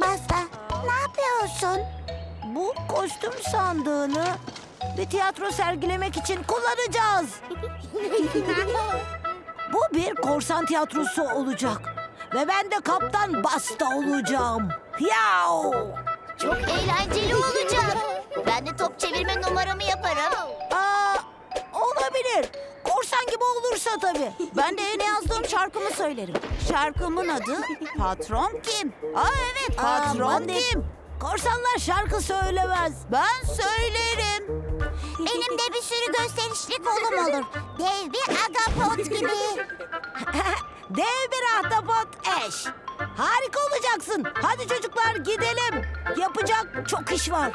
Basta, ne yapıyorsun? Bu kostüm sandığını bir tiyatro sergilemek için kullanacağız. Bu bir korsan tiyatrosu olacak. Ve ben de Kaptan Buster olacağım. Yav! Çok eğlenceli olacak. Ben de top çevirme numaramı yaparım. Aa, olabilir. Korsan gibi olursa tabii. Ben de yeni yazdığım şarkımı söylerim. Şarkımın adı Patron Kim. Aa evet, Patron Kim. Korsanlar şarkı söylemez. Ben söylerim. Elimde bir sürü gösterişli kolum olur. Dev bir ahtapot gibi. Dev bir ahtapot eş. Harika olacaksın. Hadi çocuklar gidelim. Yapacak çok iş var.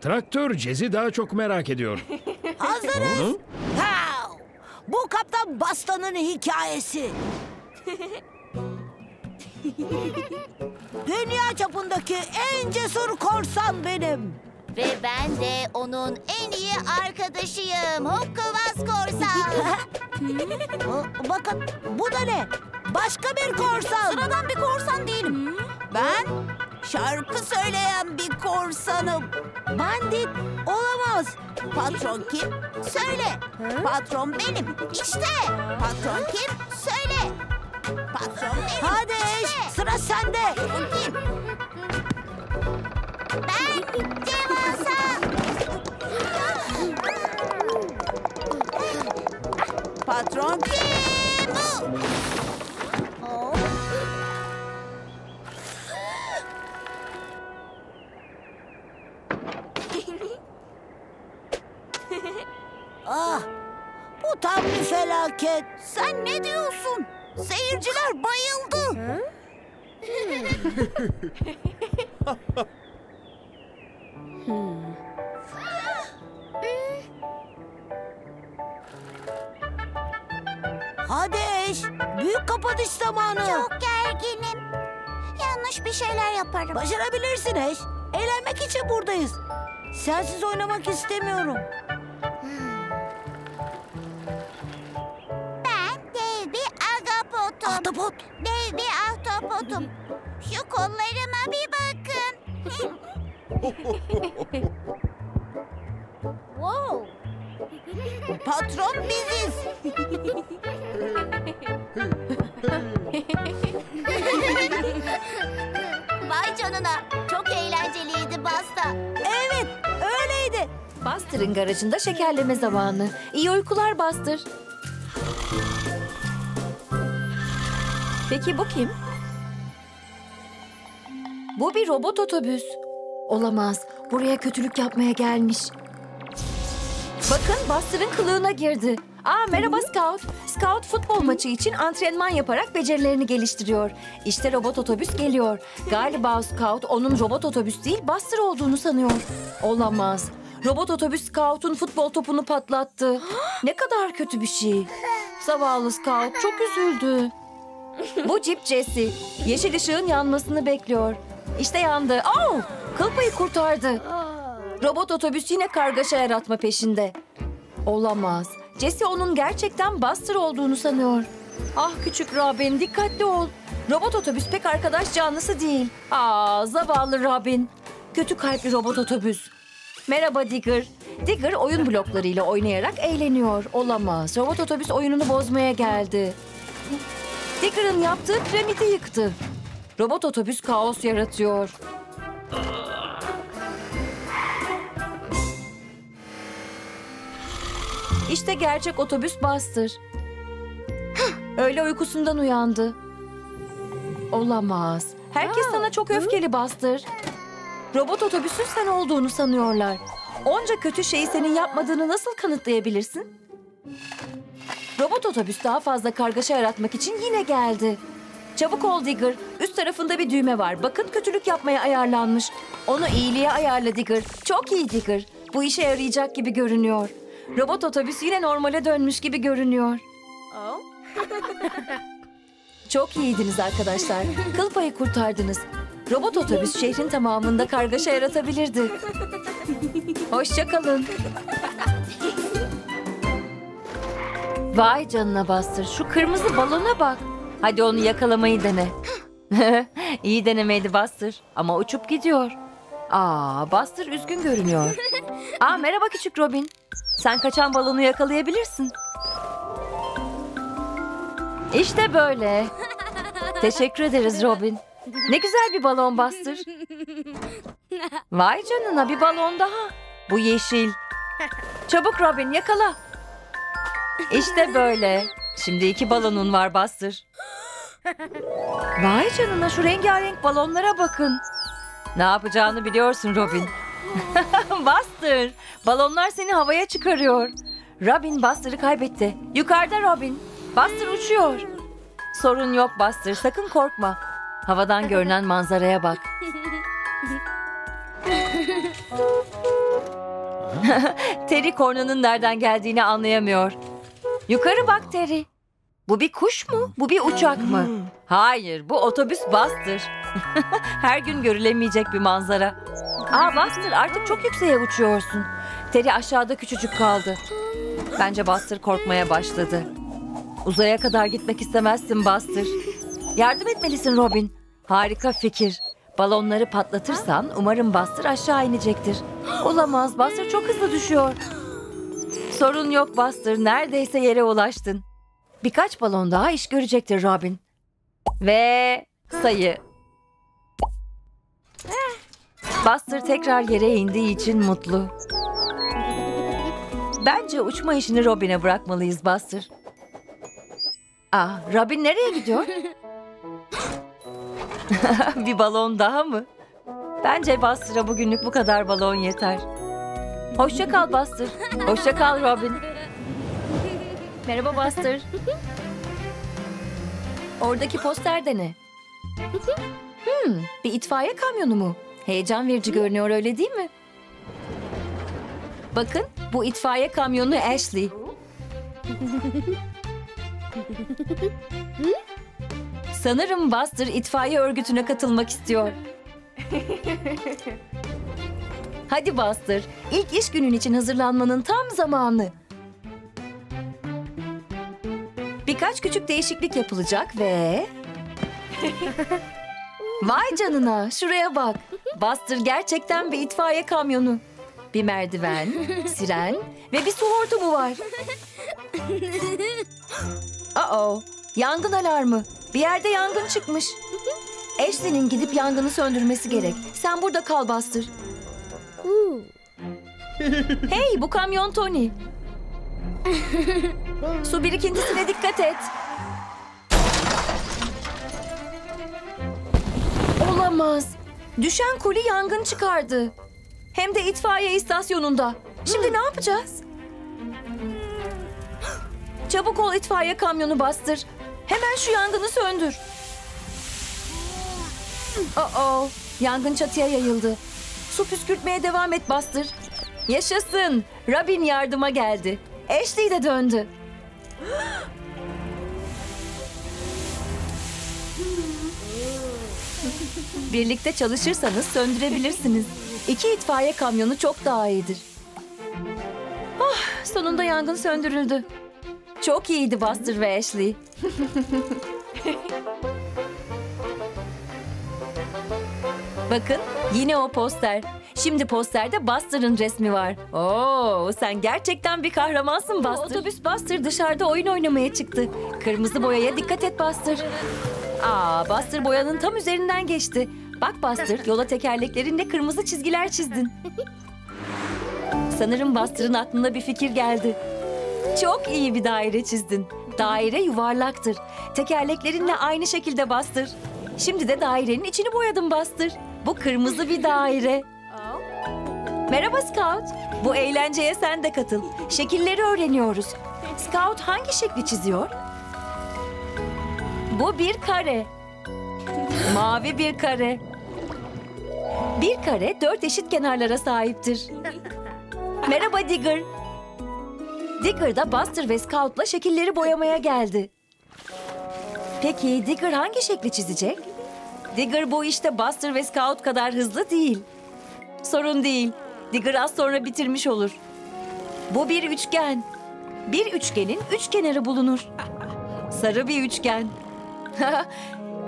Traktör Jesse daha çok merak ediyor. Hazırız. Bu Kaptan Basta'nın hikayesi. Dünya çapındaki en cesur korsan benim. Ve ben de onun en iyi arkadaşıyım. Hopkavaz korsan. Bakın bu da ne? Başka bir korsan. Sıradan bir korsan değilim. Ben şarkı söyleyen bir korsanım. Bandit olamaz. Patron kim? Söyle. Patron benim. İşte. Patron kim? Söyle. Patron benim. Hadi işte. Eş, sıra sende. Patron kim? Ben devasa. Patron kim? Ah, bu tam bir felaket. Sen ne diyorsun? Seyirciler bayıldı. Hadi Eş, büyük kapanış zamanı. Çok gerginim. Yanlış bir şeyler yaparım. Başarabilirsin Eş. Eğlenmek için buradayız. Sensiz oynamak istemiyorum. Ahtapot. Dev bir ahtapotum. Şu kollarıma bir bakın. Wow. Patron biziz. Vay canına. Çok eğlenceliydi Basta. Evet, öyleydi. Buster'ın garajında şekerleme zamanı. İyi uykular Buster. Peki bu kim? Bu bir robot otobüs. Olamaz. Buraya kötülük yapmaya gelmiş. Bakın Buster'ın kılığına girdi. Aa merhaba Scout. Scout futbol maçı için antrenman yaparak becerilerini geliştiriyor. İşte robot otobüs geliyor. Galiba Scout onun robot otobüs değil Buster olduğunu sanıyor. Olamaz. Robot otobüs Scout'un futbol topunu patlattı. Ne kadar kötü bir şey. Zavallı Scout çok üzüldü. Bu Jeep Jesse. Yeşil ışığın yanmasını bekliyor. İşte yandı. Oh! Kıl payı kurtardı. Robot otobüs yine kargaşa yaratma peşinde. Olamaz. Jesse onun gerçekten Buster olduğunu sanıyor. Ah küçük Robin, dikkatli ol. Robot otobüs pek arkadaş canlısı değil. Aa zavallı Robin. Kötü kalpli robot otobüs. Merhaba Digger. Digger oyun bloklarıyla oynayarak eğleniyor. Olamaz. Robot otobüs oyununu bozmaya geldi. Digger'ın yaptığı piramidi yıktı. Robot otobüs kaos yaratıyor. İşte gerçek otobüs Buster. Öğle uykusundan uyandı. Olamaz. Herkes sana çok öfkeli Buster. Robot otobüsün sen olduğunu sanıyorlar. Onca kötü şeyi senin yapmadığını nasıl kanıtlayabilirsin? Robot otobüs daha fazla kargaşa yaratmak için yine geldi. Çabuk ol Digger. Üst tarafında bir düğme var. Bakın kötülük yapmaya ayarlanmış. Onu iyiliğe ayarla Digger. Çok iyi Digger. Bu işe yarayacak gibi görünüyor. Robot otobüs yine normale dönmüş gibi görünüyor. Çok iyiydiniz arkadaşlar. Kıl payı kurtardınız. Robot otobüs şehrin tamamında kargaşa yaratabilirdi. Hoşça kalın. Vay canına Buster. Şu kırmızı balona bak. Hadi onu yakalamayı dene. İyi denemeydi Buster. Ama uçup gidiyor. Aa, Buster üzgün görünüyor. Aa, merhaba küçük Robin. Sen kaçan balonu yakalayabilirsin. İşte böyle. Teşekkür ederiz Robin. Ne güzel bir balon Buster. Vay canına, bir balon daha. Bu yeşil. Çabuk Robin, yakala. İşte böyle. Şimdi 2 balonun var Buster. Vay canına, şu rengarenk balonlara bakın. Ne yapacağını biliyorsun Robin. Buster, balonlar seni havaya çıkarıyor. Robin Buster'ı kaybetti. Yukarıda Robin. Buster uçuyor. Sorun yok Buster, sakın korkma. Havadan görünen manzaraya bak. Terry Kornan'ın nereden geldiğini anlayamıyor. Yukarı bak Terry. Bu bir kuş mu? Bu bir uçak mı? Hayır, bu otobüs Buster. Her gün görülemeyecek bir manzara. Aa Buster, artık çok yükseğe uçuyorsun. Terry aşağıda küçücük kaldı. Bence Buster korkmaya başladı. Uzaya kadar gitmek istemezsin Buster. Yardım etmelisin Robin. Harika fikir. Balonları patlatırsan umarım Buster aşağı inecektir. Olamaz, Buster çok hızlı düşüyor. Sorun yok Buster, neredeyse yere ulaştın. Birkaç balon daha iş görecektir Robin. Ve sayı. Buster tekrar yere indiği için mutlu. Bence uçma işini Robin'e bırakmalıyız Buster. Ah, Robin nereye gidiyor? Bir balon daha mı? Bence Buster'a bugünlük bu kadar balon yeter. Hoşça kal Buster. Hoşça kal Robin. Merhaba Buster. Oradaki posterde ne? Bir itfaiye kamyonu mu? Heyecan verici görünüyor, öyle değil mi? Bakın, bu itfaiye kamyonu Ashley. Sanırım Buster itfaiye örgütüne katılmak istiyor. Hadi Buster, ilk iş günün için hazırlanmanın tam zamanı. Birkaç küçük değişiklik yapılacak ve... Vay canına, şuraya bak. Buster gerçekten bir itfaiye kamyonu. Bir merdiven, siren ve bir su hortumu var. Uh-oh, yangın alarmı. Bir yerde yangın çıkmış. Ashley'nin gidip yangını söndürmesi gerek. Sen burada kal Buster. Hey, bu kamyon Tony. Su birikintisine dikkat et. Olamaz. Düşen koli yangın çıkardı. Hem de itfaiye istasyonunda. Şimdi ne yapacağız? Çabuk ol itfaiye kamyonu Buster. Hemen şu yangını söndür. Oh, yangın çatıya yayıldı. Su püskürtmeye devam et Buster. Yaşasın. Robin yardıma geldi. Ashley de döndü. Birlikte çalışırsanız söndürebilirsiniz. 2 itfaiye kamyonu çok daha iyidir. Oh, sonunda yangın söndürüldü. Çok iyiydi Buster ve Ashley. Bakın, yine o poster. Şimdi posterde Buster'ın resmi var. Oo, sen gerçekten bir kahramansın Buster. Bu otobüs Buster dışarıda oyun oynamaya çıktı. Kırmızı boyaya dikkat et Buster. Aa, Buster boyanın tam üzerinden geçti. Bak Buster, yola tekerleklerinle kırmızı çizgiler çizdin. Sanırım Buster'ın aklına bir fikir geldi. Çok iyi bir daire çizdin. Daire yuvarlaktır. Tekerleklerinle aynı şekilde Buster. Şimdi de dairenin içini boyadın Buster. Bu kırmızı bir daire. Merhaba Scout. Bu eğlenceye sen de katıl. Şekilleri öğreniyoruz. Scout hangi şekli çiziyor? Bu bir kare. Mavi bir kare. Bir kare 4 eşit kenarlara sahiptir. Merhaba Digger. Digger da Buster ve Scout'la şekilleri boyamaya geldi. Peki Digger hangi şekli çizecek? Digger bu işte Buster ve Scout kadar hızlı değil. Sorun değil. Digger az sonra bitirmiş olur. Bu bir üçgen. Bir üçgenin üç kenarı bulunur. Sarı bir üçgen.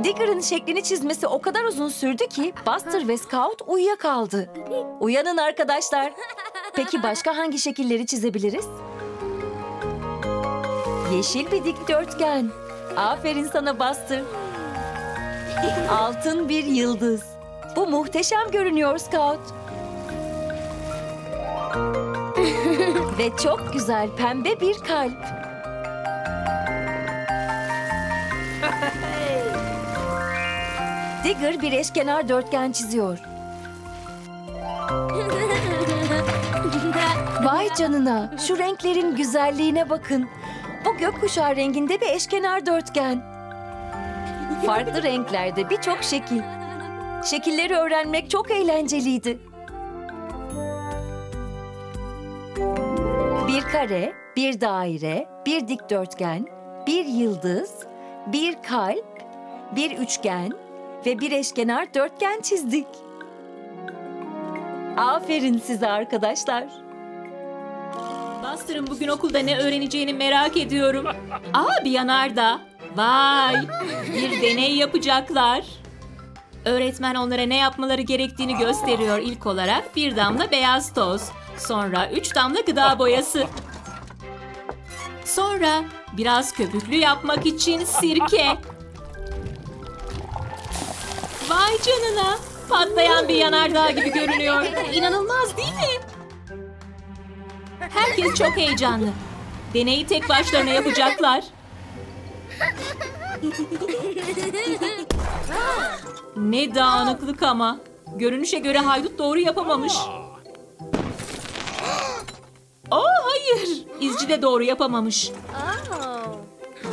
Digger'ın şeklini çizmesi o kadar uzun sürdü ki Buster ve Scout uyuyakaldı. Uyanın arkadaşlar. Peki başka hangi şekilleri çizebiliriz? Yeşil bir dikdörtgen. Aferin sana Buster. Altın bir yıldız. Bu muhteşem görünüyor Scout. Ve çok güzel pembe bir kalp. Digger bir eşkenar dörtgen çiziyor. Vay canına, şu renklerin güzelliğine bakın. Bu gökkuşağı renginde bir eşkenar dörtgen. Farklı renklerde birçok şekil. Şekilleri öğrenmek çok eğlenceliydi. Bir kare, bir daire, bir dikdörtgen, bir yıldız, bir kalp, bir üçgen ve bir eşkenar dörtgen çizdik. Aferin size arkadaşlar. Buster'ın bugün okulda ne öğreneceğini merak ediyorum. Aa, bir yanardağ. Vay! Bir deney yapacaklar. Öğretmen onlara ne yapmaları gerektiğini gösteriyor. İlk olarak bir damla beyaz toz. Sonra 3 damla gıda boyası. Sonra biraz köpüklü yapmak için sirke. Vay canına! Patlayan bir yanardağ gibi görünüyor. İnanılmaz değil mi? Herkes çok heyecanlı. Deneyi tek başlarına yapacaklar. Ne dağınıklık ama. Görünüşe göre Haydut doğru yapamamış. Oh hayır. İzci de doğru yapamamış.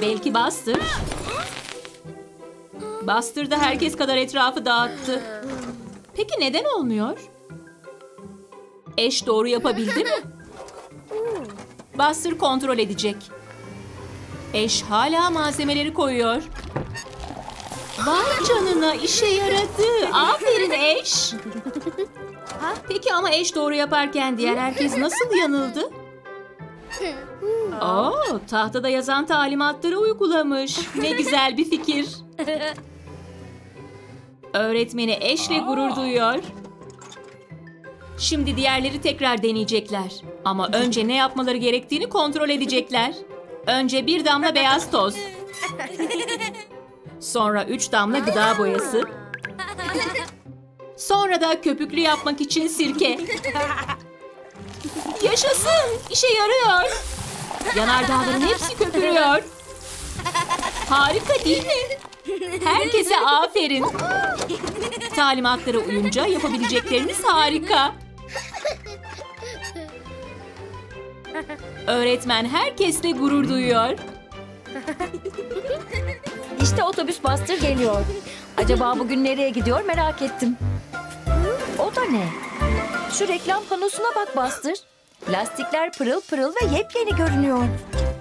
Belki Buster. Buster da herkes kadar etrafı dağıttı. Peki neden olmuyor? Eş doğru yapabildi mi? Buster kontrol edecek. Eş hala malzemeleri koyuyor. Vay canına, işe yaradı. Aferin Eş. Peki ama Eş doğru yaparken diğer herkes nasıl yanıldı? Oo, tahtada yazan talimatları uygulamış. Ne güzel bir fikir. Öğretmeni Eş'le gurur duyuyor. Şimdi diğerleri tekrar deneyecekler. Ama önce ne yapmaları gerektiğini kontrol edecekler. Önce bir damla beyaz toz. Sonra 3 damla gıda boyası. Sonra da köpüklü yapmak için sirke. Yaşasın! İşe yarıyor. Yanardağların hepsi köpürüyor. Harika değil mi? Herkese aferin. Talimatlara uyunca yapabilecekleriniz harika. Öğretmen herkesle gurur duyuyor. İşte otobüs Buster geliyor. Acaba bugün nereye gidiyor merak ettim. O da ne? Şu reklam panosuna bak Buster. Lastikler pırıl pırıl ve yepyeni görünüyor.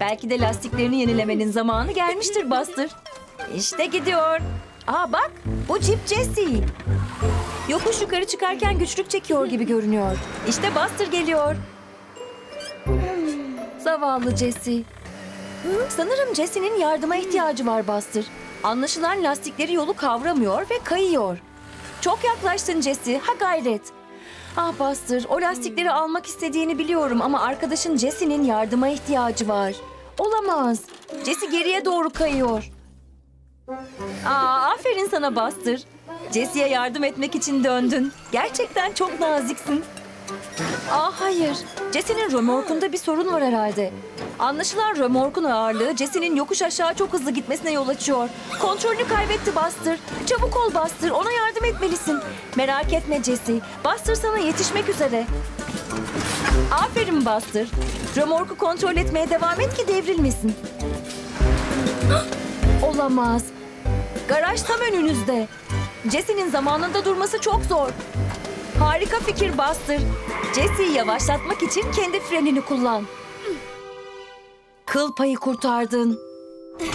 Belki de lastiklerini yenilemenin zamanı gelmiştir Buster. İşte gidiyor. Aa bak, bu Jeep Jesse. Yokuş yukarı çıkarken güçlük çekiyor gibi görünüyor. İşte Buster geliyor. Zavallı Jesse. Sanırım Jesse'nin yardıma ihtiyacı var Buster. Anlaşılan lastikleri yolu kavramıyor ve kayıyor. Çok yaklaştın Jesse, ha gayret. Ah Buster, o lastikleri almak istediğini biliyorum ama arkadaşın Jesse'nin yardıma ihtiyacı var. Olamaz. Jesse geriye doğru kayıyor. Aa, aferin sana Buster. Jesse'ye yardım etmek için döndün. Gerçekten çok naziksin. Ah hayır. Jesse'nin römorkunda bir sorun var herhalde. Anlaşılan römorkun ağırlığı Jesse'nin yokuş aşağı çok hızlı gitmesine yol açıyor. Kontrolünü kaybetti Buster. Çabuk ol Buster. Ona yardım etmelisin. Merak etme Jesse. Buster sana yetişmek üzere. Aferin Buster. Römorku kontrol etmeye devam et ki devrilmesin. Olamaz. Garaj tam önünüzde. Jesse'nin zamanında durması çok zor. Harika fikir Buster. Jesse'yi yavaşlatmak için kendi frenini kullan. Kıl payı kurtardın.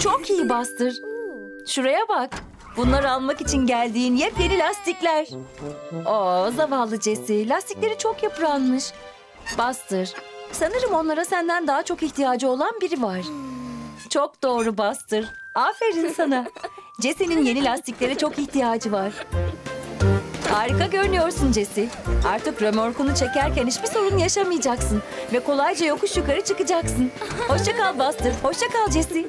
Çok iyi Buster. Şuraya bak. Bunları almak için geldiğin yepyeni lastikler. Oo, zavallı Jesse. Lastikleri çok yıpranmış. Buster, sanırım onlara senden daha çok ihtiyacı olan biri var. Çok doğru Buster. Aferin sana. Jesse'nin yeni lastiklere çok ihtiyacı var. Harika görünüyorsun Jesse. Artık römorkunu çekerken hiçbir sorun yaşamayacaksın. Ve kolayca yokuş yukarı çıkacaksın. Hoşça kal Buster. Hoşça kal Jesse.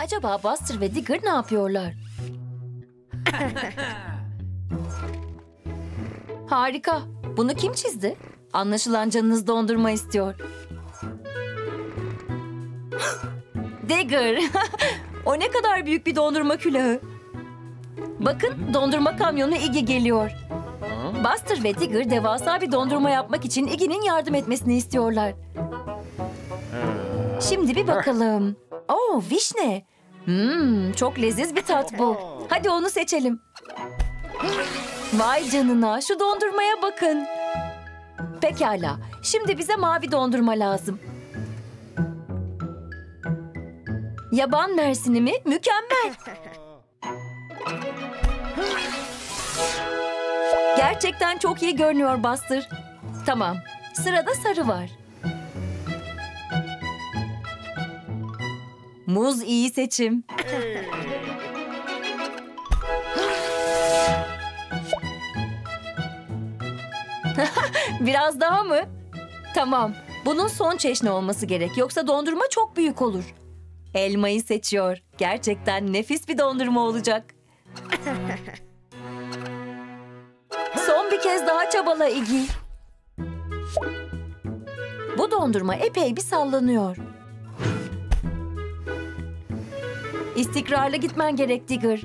Acaba Buster ve Digger ne yapıyorlar? Harika. Bunu kim çizdi? Anlaşılan canınız dondurma istiyor. Digger. O ne kadar büyük bir dondurma külahı. Bakın, dondurma kamyonu Iggy geliyor. Buster ve Digger devasa bir dondurma yapmak için Iggy'nin yardım etmesini istiyorlar. Şimdi bir bakalım. Oh, vişne. Çok leziz bir tat bu. Hadi onu seçelim. Vay canına, şu dondurmaya bakın. Pekala, şimdi bize mavi dondurma lazım. Yaban mersini mi? Mükemmel. Gerçekten çok iyi görünüyor Buster. Tamam, sırada sarı var. Muz iyi seçim. Biraz daha mı? Tamam. Bunun son çeşni olması gerek. Yoksa dondurma çok büyük olur. Elmayı seçiyor. Gerçekten nefis bir dondurma olacak. Son bir kez daha çabala Iggy. Bu dondurma epey bir sallanıyor. İstikrarlı gitmen gerek Digger.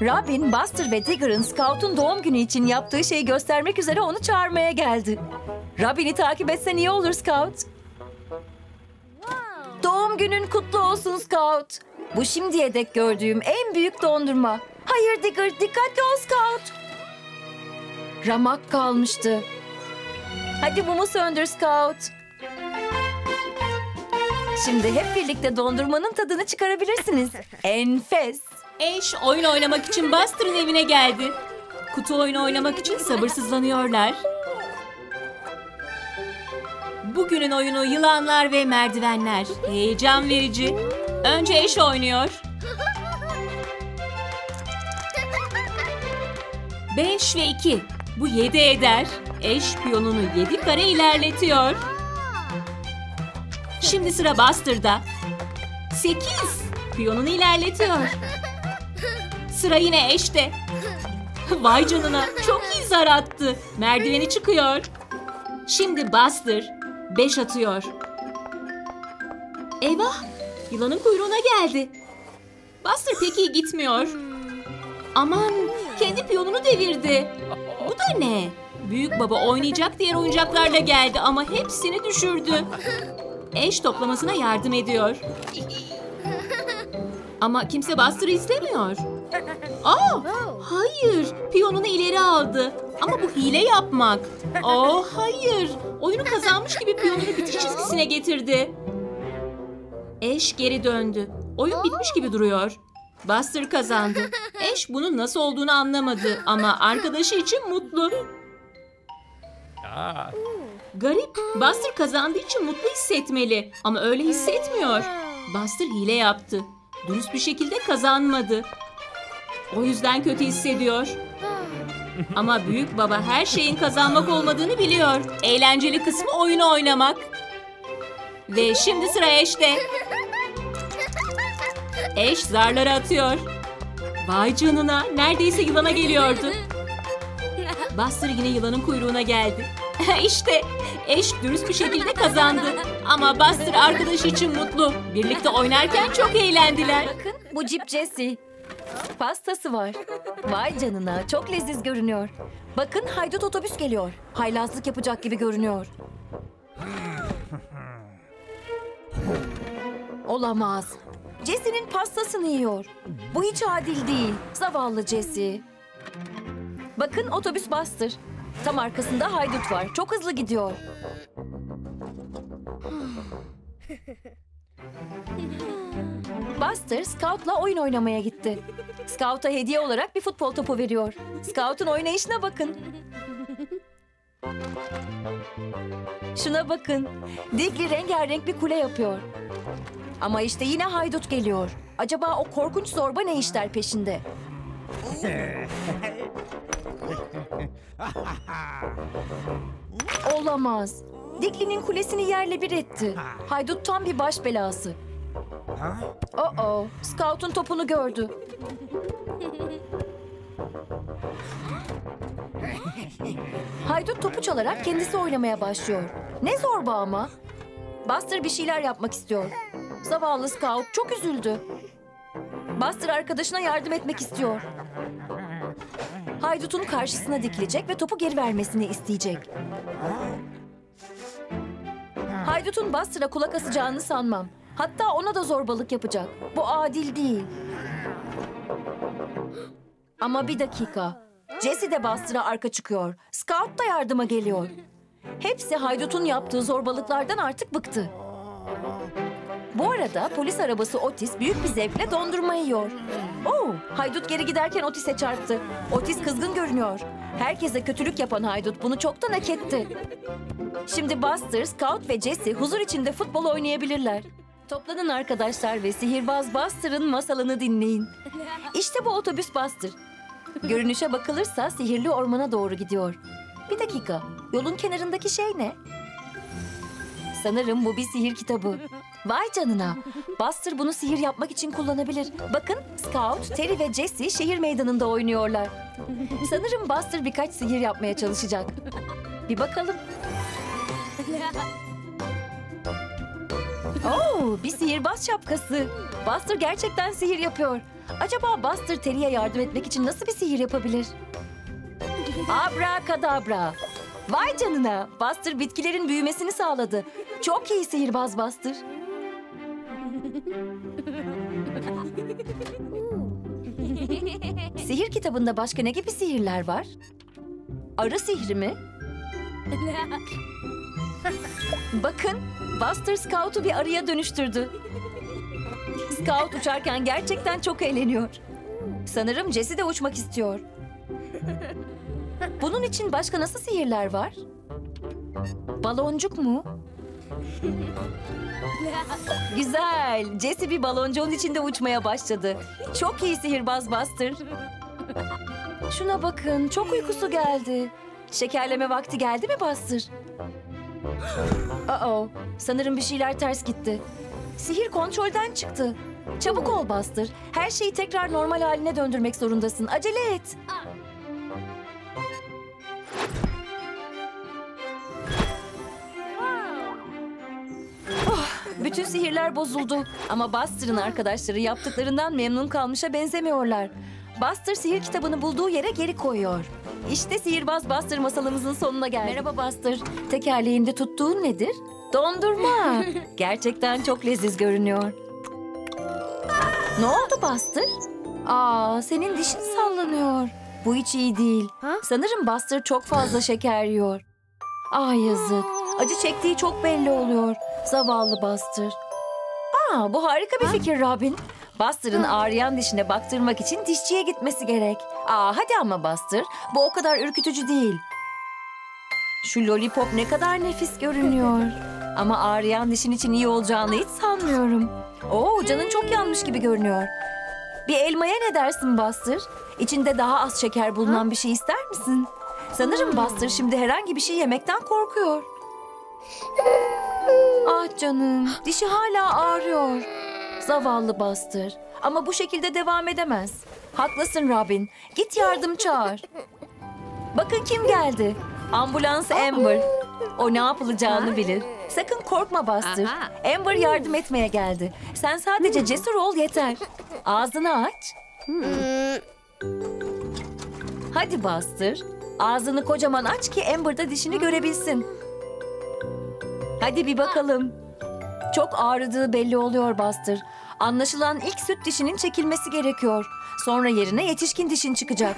Robin, Buster ve Digger'ın Scout'un doğum günü için yaptığı şeyi göstermek üzere onu çağırmaya geldi. Robin'i takip etsen iyi olur Scout. Wow. Doğum günün kutlu olsun Scout. Bu şimdiye dek gördüğüm en büyük dondurma. Hayır Digger, dikkatli ol Scout. Ramak kalmıştı. Hadi mumu söndür Scout. Şimdi hep birlikte dondurmanın tadını çıkarabilirsiniz. Enfes. Eş oyun oynamak için Buster'ın evine geldi. Kutu oyunu oynamak için sabırsızlanıyorlar. Bugünün oyunu yılanlar ve merdivenler. Heyecan verici. Önce Eş oynuyor. 5 ve 2. Bu 7 eder. Eş piyonunu 7 kare ilerletiyor. Şimdi sıra Buster'da. 8. Piyonunu ilerletiyor. Sıra yine Eş'te. Vay canına, çok iyi zar attı. Merdiveni çıkıyor. Şimdi Buster 5 atıyor. Eyvah, yılanın kuyruğuna geldi. Buster pek iyi gitmiyor. Aman, kendi piyonunu devirdi. Bu da ne? Büyük Baba oynayacak diğer oyuncaklar da geldi ama hepsini düşürdü. Eş toplamasına yardım ediyor. Ama kimse Buster'ı izlemiyor. Aa, hayır, piyonunu ileri aldı. Ama bu hile yapmak. Oh, hayır, oyunu kazanmış gibi piyonunu bitiş çizgisine getirdi. Eş geri döndü. Oyun bitmiş gibi duruyor. Buster kazandı. Eş bunun nasıl olduğunu anlamadı ama arkadaşı için mutlu. Garip. Buster kazandığı için mutlu hissetmeli ama öyle hissetmiyor. Buster hile yaptı. Dürüst bir şekilde kazanmadı. O yüzden kötü hissediyor. Ama Büyük Baba her şeyin kazanmak olmadığını biliyor. Eğlenceli kısmı oyunu oynamak. Ve şimdi sıra Eş'te. Eş zarları atıyor. Vay canına, neredeyse yılana geliyordu. Buster yine yılanın kuyruğuna geldi. İşte Eş dürüst bir şekilde kazandı. Ama Buster arkadaşı için mutlu. Birlikte oynarken çok eğlendiler. Bakın, bu Jeep Jesse. Pastası var. Vay canına, çok leziz görünüyor. Bakın, haydut otobüs geliyor. Haylazlık yapacak gibi görünüyor. Olamaz. Jesse'nin pastasını yiyor. Bu hiç adil değil. Zavallı Jesse. Bakın, otobüs Buster. Tam arkasında haydut var. Çok hızlı gidiyor. Buster, Scout'la oyun oynamaya gitti. Scout'a hediye olarak bir futbol topu veriyor. Scout'un oynayışına bakın. Şuna bakın. Digley rengarenk bir kule yapıyor. Ama işte yine haydut geliyor. Acaba o korkunç zorba ne işler peşinde? Olamaz. Digley'nin kulesini yerle bir etti. Haydut tam bir baş belası. Oh, Scout'un topunu gördü. Haydut topu çalarak kendisi oynamaya başlıyor. Ne zorba ama. Buster bir şeyler yapmak istiyor. Zavallı Scout çok üzüldü. Buster arkadaşına yardım etmek istiyor. Haydut'un karşısına dikilecek ve topu geri vermesini isteyecek. Haydut'un Buster'a kulak asacağını sanmam. Hatta ona da zorbalık yapacak. Bu adil değil. Ama bir dakika. Jesse de Buster'a arka çıkıyor. Scout da yardıma geliyor. Hepsi haydutun yaptığı zorbalıklardan artık bıktı. Bu arada polis arabası Otis büyük bir zevkle dondurma yiyor. Oo, haydut geri giderken Otis'e çarptı. Otis kızgın görünüyor. Herkese kötülük yapan haydut bunu çoktan hak etti. Şimdi Buster, Scout ve Jesse huzur içinde futbol oynayabilirler. Toplanın arkadaşlar ve sihirbaz Buster'ın masalını dinleyin. İşte bu otobüs Buster. Görünüşe bakılırsa sihirli ormana doğru gidiyor. Bir dakika, yolun kenarındaki şey ne? Sanırım bu bir sihir kitabı. Vay canına, Buster bunu sihir yapmak için kullanabilir. Bakın, Scout, Terry ve Jesse şehir meydanında oynuyorlar. Sanırım Buster birkaç sihir yapmaya çalışacak. Bir bakalım. Oo, bir sihirbaz şapkası. Buster gerçekten sihir yapıyor. Acaba Buster Terry'e yardım etmek için nasıl bir sihir yapabilir? Abrakadabra. Vay canına, Buster bitkilerin büyümesini sağladı. Çok iyi sihirbaz Buster. Sihir kitabında başka ne gibi sihirler var? Arı sihri mi? Bakın, Buster Scout'u bir arıya dönüştürdü. Scout uçarken gerçekten çok eğleniyor. Sanırım Jesse de uçmak istiyor. Bunun için başka nasıl sihirler var? Baloncuk mu? Güzel, Jesse bir baloncuğun içinde uçmaya başladı. Çok iyi sihirbaz Buster. Şuna bakın, çok uykusu geldi. Şekerleme vakti geldi mi Buster? Oh, sanırım bir şeyler ters gitti. Sihir kontrolden çıktı. Çabuk ol Buster. Her şeyi tekrar normal haline döndürmek zorundasın. Acele et. bütün sihirler bozuldu. Ama Buster'ın arkadaşları yaptıklarından memnun kalmışa benzemiyorlar. Buster sihir kitabını bulduğu yere geri koyuyor. İşte sihirbaz Buster masalımızın sonuna geldi. Merhaba Buster. Tekerleğinde tuttuğun nedir? Dondurma. Gerçekten çok lezzetli görünüyor. Ne oldu Buster? Aa, senin dişin sallanıyor. Bu hiç iyi değil. Sanırım Buster çok fazla şeker yiyor. Ah yazık. Acı çektiği çok belli oluyor. Zavallı Buster. Aa, bu harika bir fikir Robin. Buster'ın ağrıyan dişine baktırmak için dişçiye gitmesi gerek. Aa, hadi ama Buster. Bu o kadar ürkütücü değil. Şu lollipop ne kadar nefis görünüyor. Ama ağrıyan dişin için iyi olacağını hiç sanmıyorum. Oo, canın çok yanmış gibi görünüyor. Bir elmaya ne dersin Buster? İçinde daha az şeker bulunan bir şey ister misin? Sanırım Buster şimdi herhangi bir şey yemekten korkuyor. Ah canım, dişi hala ağrıyor. Zavallı Buster. Ama bu şekilde devam edemez. Haklısın Robin. Git yardım çağır. Bakın kim geldi. Ambulans Amber. O ne yapılacağını bilir. Sakın korkma Buster. Aha. Amber yardım etmeye geldi. Sen sadece cesur ol yeter. Ağzını aç. Hadi Buster. Ağzını kocaman aç ki Amber da dişini görebilsin. Hadi bir bakalım. Çok ağrıdığı belli oluyor Buster. Anlaşılan ilk süt dişinin çekilmesi gerekiyor. Sonra yerine yetişkin dişin çıkacak.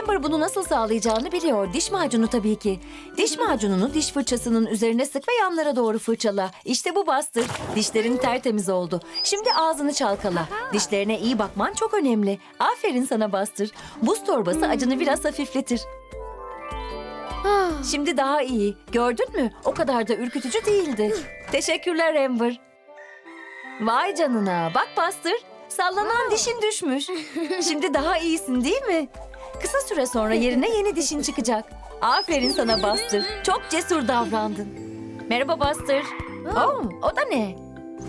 Amber bunu nasıl sağlayacağını biliyor. Diş macunu tabii ki. Diş macununu diş fırçasının üzerine sık ve yanlara doğru fırçala. İşte bu Buster. Dişlerin tertemiz oldu. Şimdi ağzını çalkala. Dişlerine iyi bakman çok önemli. Aferin sana Buster. Buz torbası acını biraz hafifletir. Şimdi daha iyi. Gördün mü? O kadar da ürkütücü değildi. Teşekkürler Amber. Vay canına. Bak Buster. Sallanan dişin düşmüş. Şimdi daha iyisin değil mi? Kısa süre sonra yerine yeni dişin çıkacak. Aferin sana Buster. Çok cesur davrandın. Merhaba Buster. Oh, o da ne?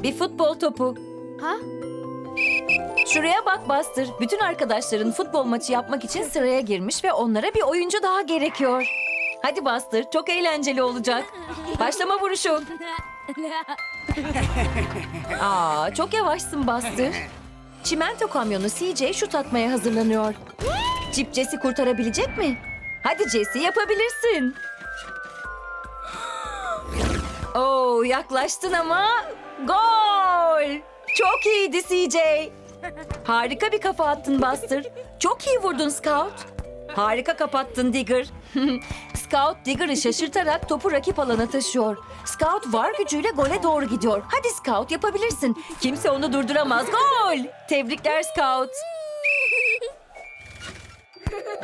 Bir futbol topu. Şuraya bak Buster. Bütün arkadaşların futbol maçı yapmak için sıraya girmiş ve onlara bir oyuncu daha gerekiyor. Hadi Buster, çok eğlenceli olacak. Başlama vuruşun. Aa, çok yavaşsın Buster. Çimento kamyonu CJ şut atmaya hazırlanıyor. Jeep Jesse kurtarabilecek mi? Hadi Jesse, yapabilirsin. Oo, yaklaştın ama. Gol! Çok iyiydi CJ. Harika bir kafa attın Buster. Çok iyi vurdun Scout. Harika kapattın Digger. Scout Digger'ı şaşırtarak topu rakip alana taşıyor. Scout var gücüyle gole doğru gidiyor. Hadi Scout yapabilirsin. Kimse onu durduramaz. Gol! Tebrikler Scout.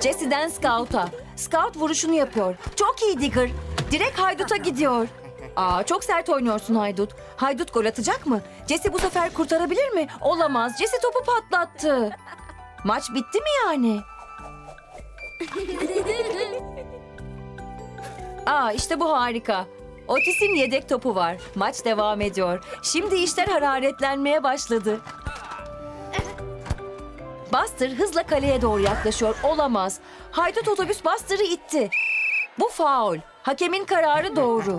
Jesse'den Scout'a. Scout vuruşunu yapıyor. Çok iyi Digger. Direkt Haydut'a gidiyor. Aa, çok sert oynuyorsun Haydut. Haydut gol atacak mı? Jesse bu sefer kurtarabilir mi? Olamaz. Jesse topu patlattı. Maç bitti mi yani? Aa, işte bu harika. Otis'in yedek topu var. Maç devam ediyor. Şimdi işler hararetlenmeye başladı. Buster hızla kaleye doğru yaklaşıyor. Olamaz. Haydut otobüs Buster'ı itti. Bu faul. Hakemin kararı doğru.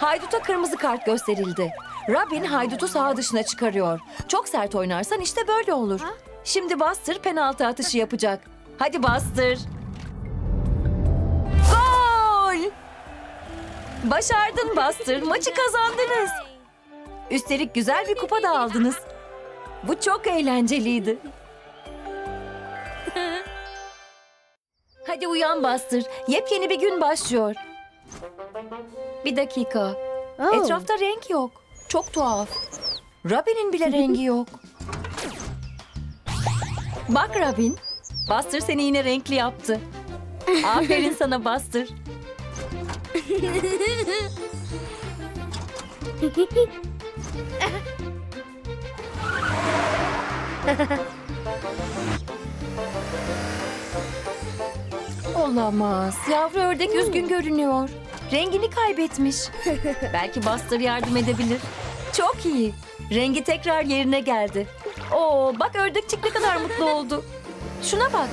Haydut'a kırmızı kart gösterildi. Robin Haydut'u saha dışına çıkarıyor. Çok sert oynarsan işte böyle olur. Şimdi Buster penaltı atışı yapacak. Hadi Buster. Gol! Başardın Buster. Maçı kazandınız. Üstelik güzel bir kupa da aldınız. Bu çok eğlenceliydi. Hadi uyan Buster. Yepyeni bir gün başlıyor. Bir dakika. Etrafta renk yok. Çok tuhaf. Robin'in bile rengi yok. Bak Robin, Buster seni yine renkli yaptı. Aferin sana Buster. Olamaz. Yavru ördek üzgün görünüyor. Rengini kaybetmiş. Belki Buster yardım edebilir. Çok iyi. Rengi tekrar yerine geldi. Oo, bak ördekçik ne kadar mutlu oldu. Şuna bak.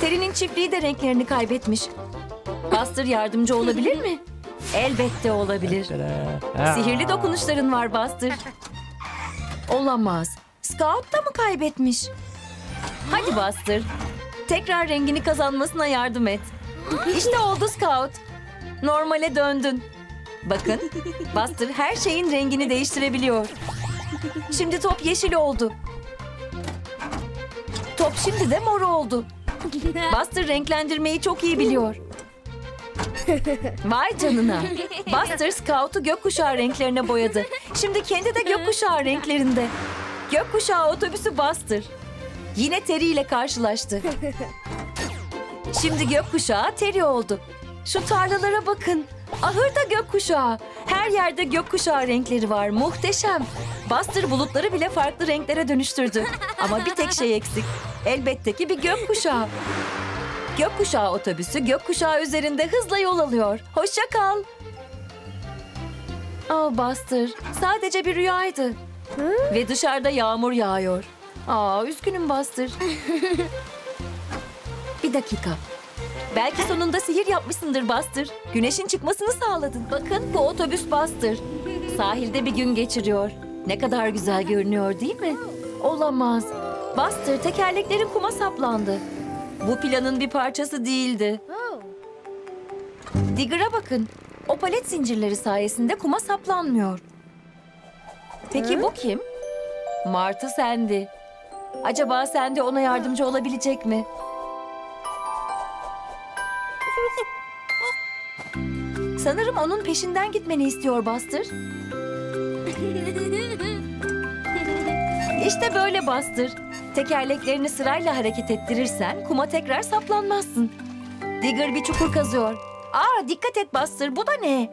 Terry'nin çiftliği de renklerini kaybetmiş. Buster yardımcı olabilir mi? Elbette olabilir. Sihirli dokunuşların var Buster. Olamaz. Scout da mı kaybetmiş? Hadi Buster. Tekrar rengini kazanmasına yardım et. İşte oldu Scout. Normale döndün. Bakın, Buster her şeyin rengini değiştirebiliyor. Şimdi top yeşil oldu. Top şimdi de mor oldu. Buster renklendirmeyi çok iyi biliyor. Vay canına. Buster Scout'u gökkuşağı renklerine boyadı. Şimdi kendi de gökkuşağı renklerinde. Gökkuşağı otobüsü Buster. Yine Terry ile karşılaştı. Şimdi gökkuşağı Terry oldu. Şu tarlalara bakın. Ahırda gökkuşağı. Her yerde gökkuşağı renkleri var. Muhteşem. Buster bulutları bile farklı renklere dönüştürdü. Ama bir tek şey eksik. Elbette ki bir gökkuşağı. Gökkuşağı otobüsü gökkuşağı üzerinde hızla yol alıyor. Hoşça kal. Oh Buster, sadece bir rüyaydı. Ve dışarıda yağmur yağıyor. Aa, üzgünüm Buster. Bir dakika. Belki sonunda sihir yapmışsındır Buster. Güneşin çıkmasını sağladın. Bakın bu otobüs Buster. Sahilde bir gün geçiriyor. Ne kadar güzel görünüyor değil mi? Olamaz. Buster tekerlekleri kuma saplandı. Bu planın bir parçası değildi. Digger'a bakın. O palet zincirleri sayesinde kuma saplanmıyor. Peki bu kim? Martı Sandy. Acaba Sandy ona yardımcı olabilecek mi? Sanırım onun peşinden gitmeni istiyor Buster. İşte böyle Buster. Tekerleklerini sırayla hareket ettirirsen kuma tekrar saplanmazsın. Digger bir çukur kazıyor. Aa, dikkat et Buster, bu da ne?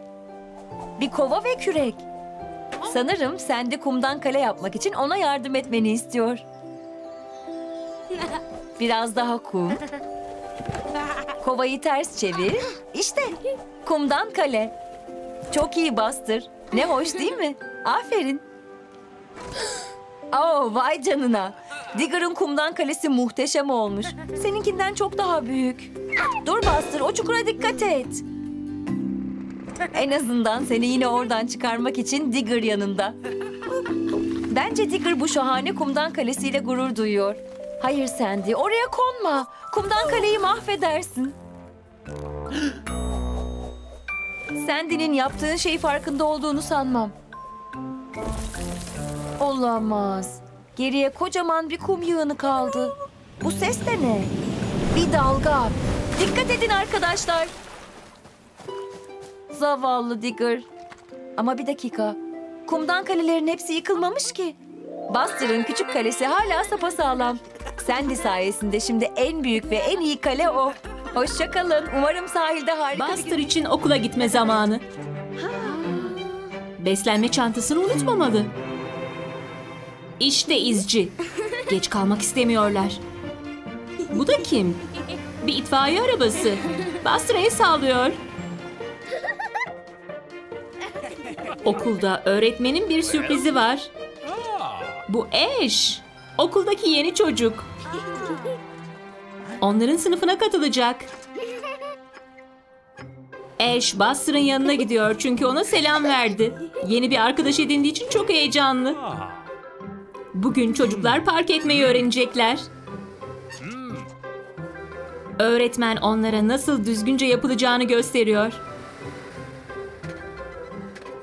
Bir kova ve kürek. Sanırım Sandy kumdan kale yapmak için ona yardım etmeni istiyor. Biraz daha kum. Kovayı ters çevir. İşte kumdan kale. Çok iyi Buster. Ne hoş değil mi? Aferin. Oh, vay canına. Digger'ın kumdan kalesi muhteşem olmuş. Seninkinden çok daha büyük. Dur Buster, o çukura dikkat et. En azından seni yine oradan çıkarmak için Digger yanında. Bence Digger bu şahane kumdan kalesiyle gurur duyuyor. Hayır Sandy, oraya konma. Kumdan kaleyi mahvedersin. Sandy'nin yaptığın şeyi farkında olduğunu sanmam. Olamaz. Geriye kocaman bir kum yığını kaldı. Bu ses de ne? Bir dalga. Dikkat edin arkadaşlar. Zavallı Digger. Ama bir dakika. Kumdan kalelerin hepsi yıkılmamış ki. Buster'ın küçük kalesi hala sapasağlam. Sandy sayesinde şimdi en büyük ve en iyi kale o. Hoşça kalın. Umarım sahilde harika. Buster için okula gitme zamanı. Beslenme çantasını unutmamalı. İşte izci. Geç kalmak istemiyorlar. Bu da kim? Bir itfaiye arabası. Buster'a el sallıyor. Okulda öğretmenin bir sürprizi var. Bu Eş. Okuldaki yeni çocuk. Onların sınıfına katılacak. Eş, Buster'ın yanına gidiyor çünkü ona selam verdi. Yeni bir arkadaş edindiği için çok heyecanlı. Bugün çocuklar park etmeyi öğrenecekler. Öğretmen onlara nasıl düzgünce yapılacağını gösteriyor.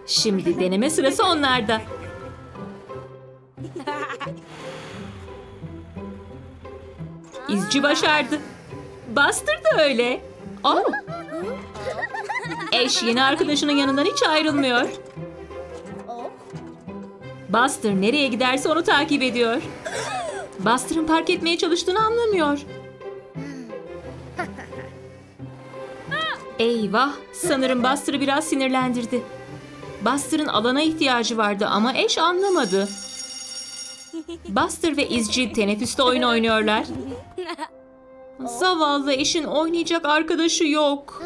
Şimdi deneme sırası onlarda. İzci başardı. Buster da öyle. Oh. Eş yeni arkadaşının yanından hiç ayrılmıyor. Buster nereye giderse onu takip ediyor. Buster'ın park etmeye çalıştığını anlamıyor. Eyvah, sanırım Buster'ı biraz sinirlendirdi. Buster'ın alana ihtiyacı vardı ama Eş anlamadı. Buster ve izci teneffüste oyun oynuyorlar. Zavallı Eş'in oynayacak arkadaşı yok.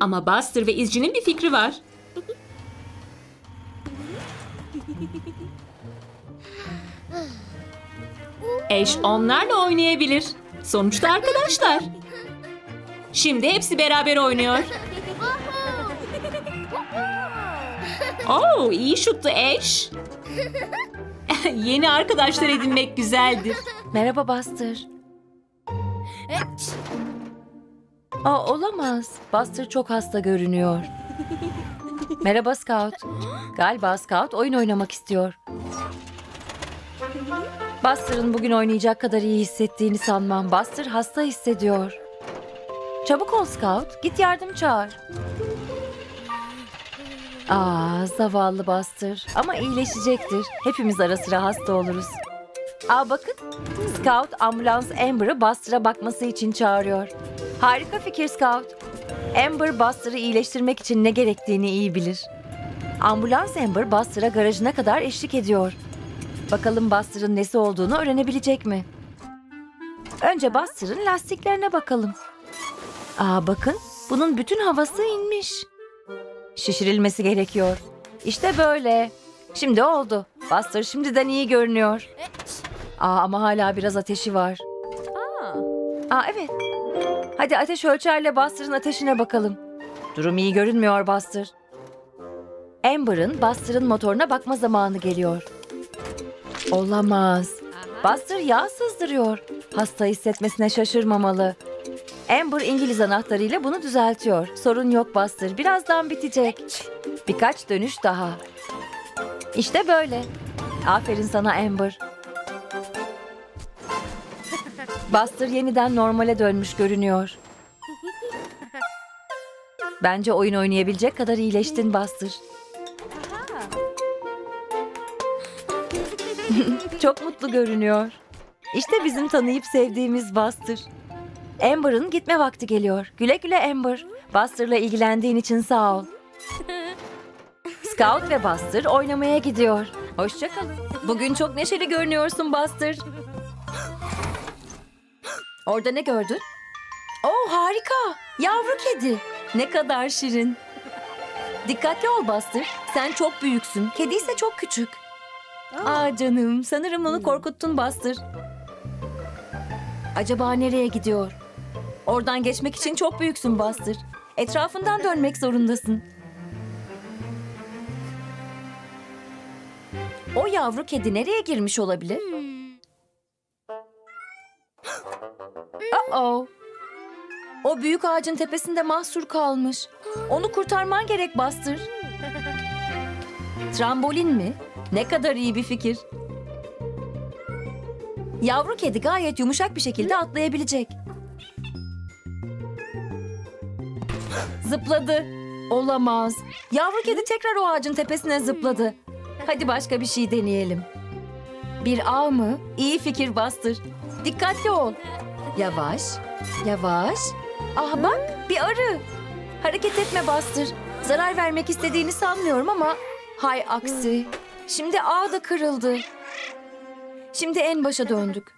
Ama Buster ve izcinin bir fikri var. Eş onlarla oynayabilir. Sonuçta arkadaşlar. Şimdi hepsi beraber oynuyor. Oo, iyi şuttu Eş. Yeni arkadaşlar edinmek güzeldir. Merhaba Buster. Aa, olamaz. Buster çok hasta görünüyor. Merhaba Scout. Galiba Scout oyun oynamak istiyor. Buster'ın bugün oynayacak kadar iyi hissettiğini sanmam. Buster hasta hissediyor. Çabuk ol Scout. Git yardım çağır. Aa, zavallı Buster. Ama iyileşecektir. Hepimiz ara sıra hasta oluruz. Aa, bakın. Scout ambulans Amber'ı Buster'a bakması için çağırıyor. Harika fikir Scout. Amber Buster'ı iyileştirmek için ne gerektiğini iyi bilir. Ambulans Amber Buster'a garajına kadar eşlik ediyor. Bakalım Buster'ın nesi olduğunu öğrenebilecek mi? Önce Buster'ın lastiklerine bakalım. Aa, bakın. Bunun bütün havası inmiş. Şişirilmesi gerekiyor. İşte böyle. Şimdi oldu. Buster şimdiden iyi görünüyor. Aa, ama hala biraz ateşi var. Aa, evet. Hadi ateş ölçerle Buster'ın ateşine bakalım. Durum iyi görünmüyor Buster. Amber'ın Buster'ın motoruna bakma zamanı geliyor. Olamaz. Buster yağ sızdırıyor. Hasta hissetmesine şaşırmamalı. Amber İngiliz anahtarıyla bunu düzeltiyor. Sorun yok Buster. Birazdan bitecek. Birkaç dönüş daha. İşte böyle. Aferin sana Amber. Buster yeniden normale dönmüş görünüyor. Bence oyun oynayabilecek kadar iyileştin Buster. Çok mutlu görünüyor. İşte bizim tanıyıp sevdiğimiz Buster. Amber'ın gitme vakti geliyor. Güle güle Amber. Buster'la ilgilendiğin için sağ ol. Scout ve Buster oynamaya gidiyor. Hoşça kalın. Bugün çok neşeli görünüyorsun Buster. Orada ne gördün? Oh, harika. Yavru kedi. Ne kadar şirin. Dikkatli ol Buster. Sen çok büyüksün. Kedi ise çok küçük. Aa canım. Sanırım onu korkuttun Buster. Acaba nereye gidiyor? Oradan geçmek için çok büyüksün Buster. Etrafından dönmek zorundasın. O yavru kedi nereye girmiş olabilir? Uh-oh. O büyük ağacın tepesinde mahsur kalmış. Onu kurtarman gerek Buster. Trambolin mi? Ne kadar iyi bir fikir. Yavru kedi gayet yumuşak bir şekilde atlayabilecek. Zıpladı. Olamaz. Yavru kedi tekrar o ağacın tepesine zıpladı. Hadi başka bir şey deneyelim. Bir ağ mı? İyi fikir Buster. Dikkatli ol. Yavaş, yavaş. Ah bak, bir arı. Hareket etme Buster. Zarar vermek istediğini sanmıyorum ama... Hay aksi. Şimdi ağ da kırıldı. Şimdi en başa döndük.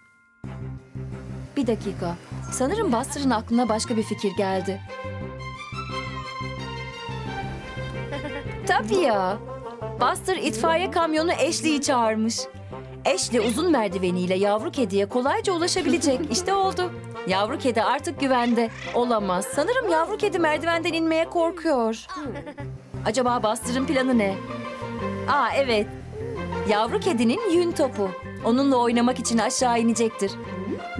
Bir dakika. Sanırım Buster'ın aklına başka bir fikir geldi. Tabii ya. Buster itfaiye kamyonu Ashley'i çağırmış. Ashley uzun merdiveniyle yavru kediye kolayca ulaşabilecek. İşte oldu. Yavru kedi artık güvende. Olamaz. Sanırım yavru kedi merdivenden inmeye korkuyor. Acaba Buster'ın planı ne? Aa evet. Yavru kedinin yün topu. Onunla oynamak için aşağı inecektir.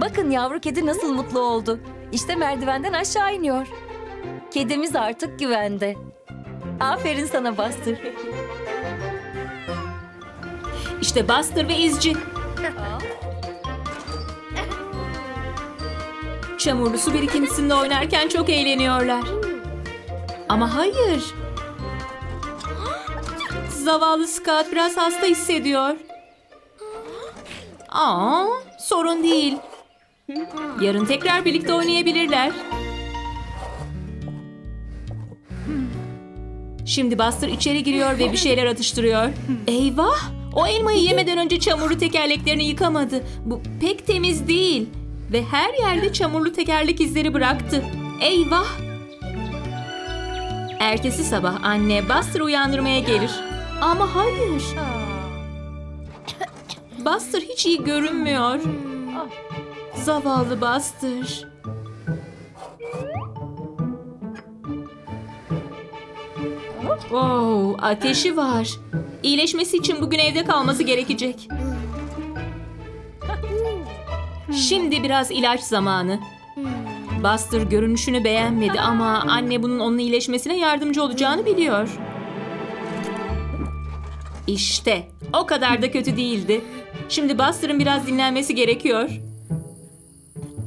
Bakın yavru kedi nasıl mutlu oldu. İşte merdivenden aşağı iniyor. Kedimiz artık güvende. Aferin sana Buster. İşte Buster ve izci. Çamurlu su birikintisinde oynarken çok eğleniyorlar. Ama hayır. Zavallı Scout biraz hasta hissediyor. Aa, sorun değil. Yarın tekrar birlikte oynayabilirler. Şimdi Buster içeri giriyor ve bir şeyler atıştırıyor. Eyvah! O elmayı yemeden önce çamurlu tekerleklerini yıkamadı. Bu pek temiz değil. Ve her yerde çamurlu tekerlek izleri bıraktı. Eyvah! Ertesi sabah anne Buster'ı uyandırmaya gelir. Ama hayır. Buster hiç iyi görünmüyor. Zavallı Buster. Oh, ateşi var. İyileşmesi için bugün evde kalması gerekecek. Şimdi biraz ilaç zamanı. Buster görünüşünü beğenmedi ama anne bunun onun iyileşmesine yardımcı olacağını biliyor. İşte o kadar da kötü değildi. Şimdi Buster'ın biraz dinlenmesi gerekiyor.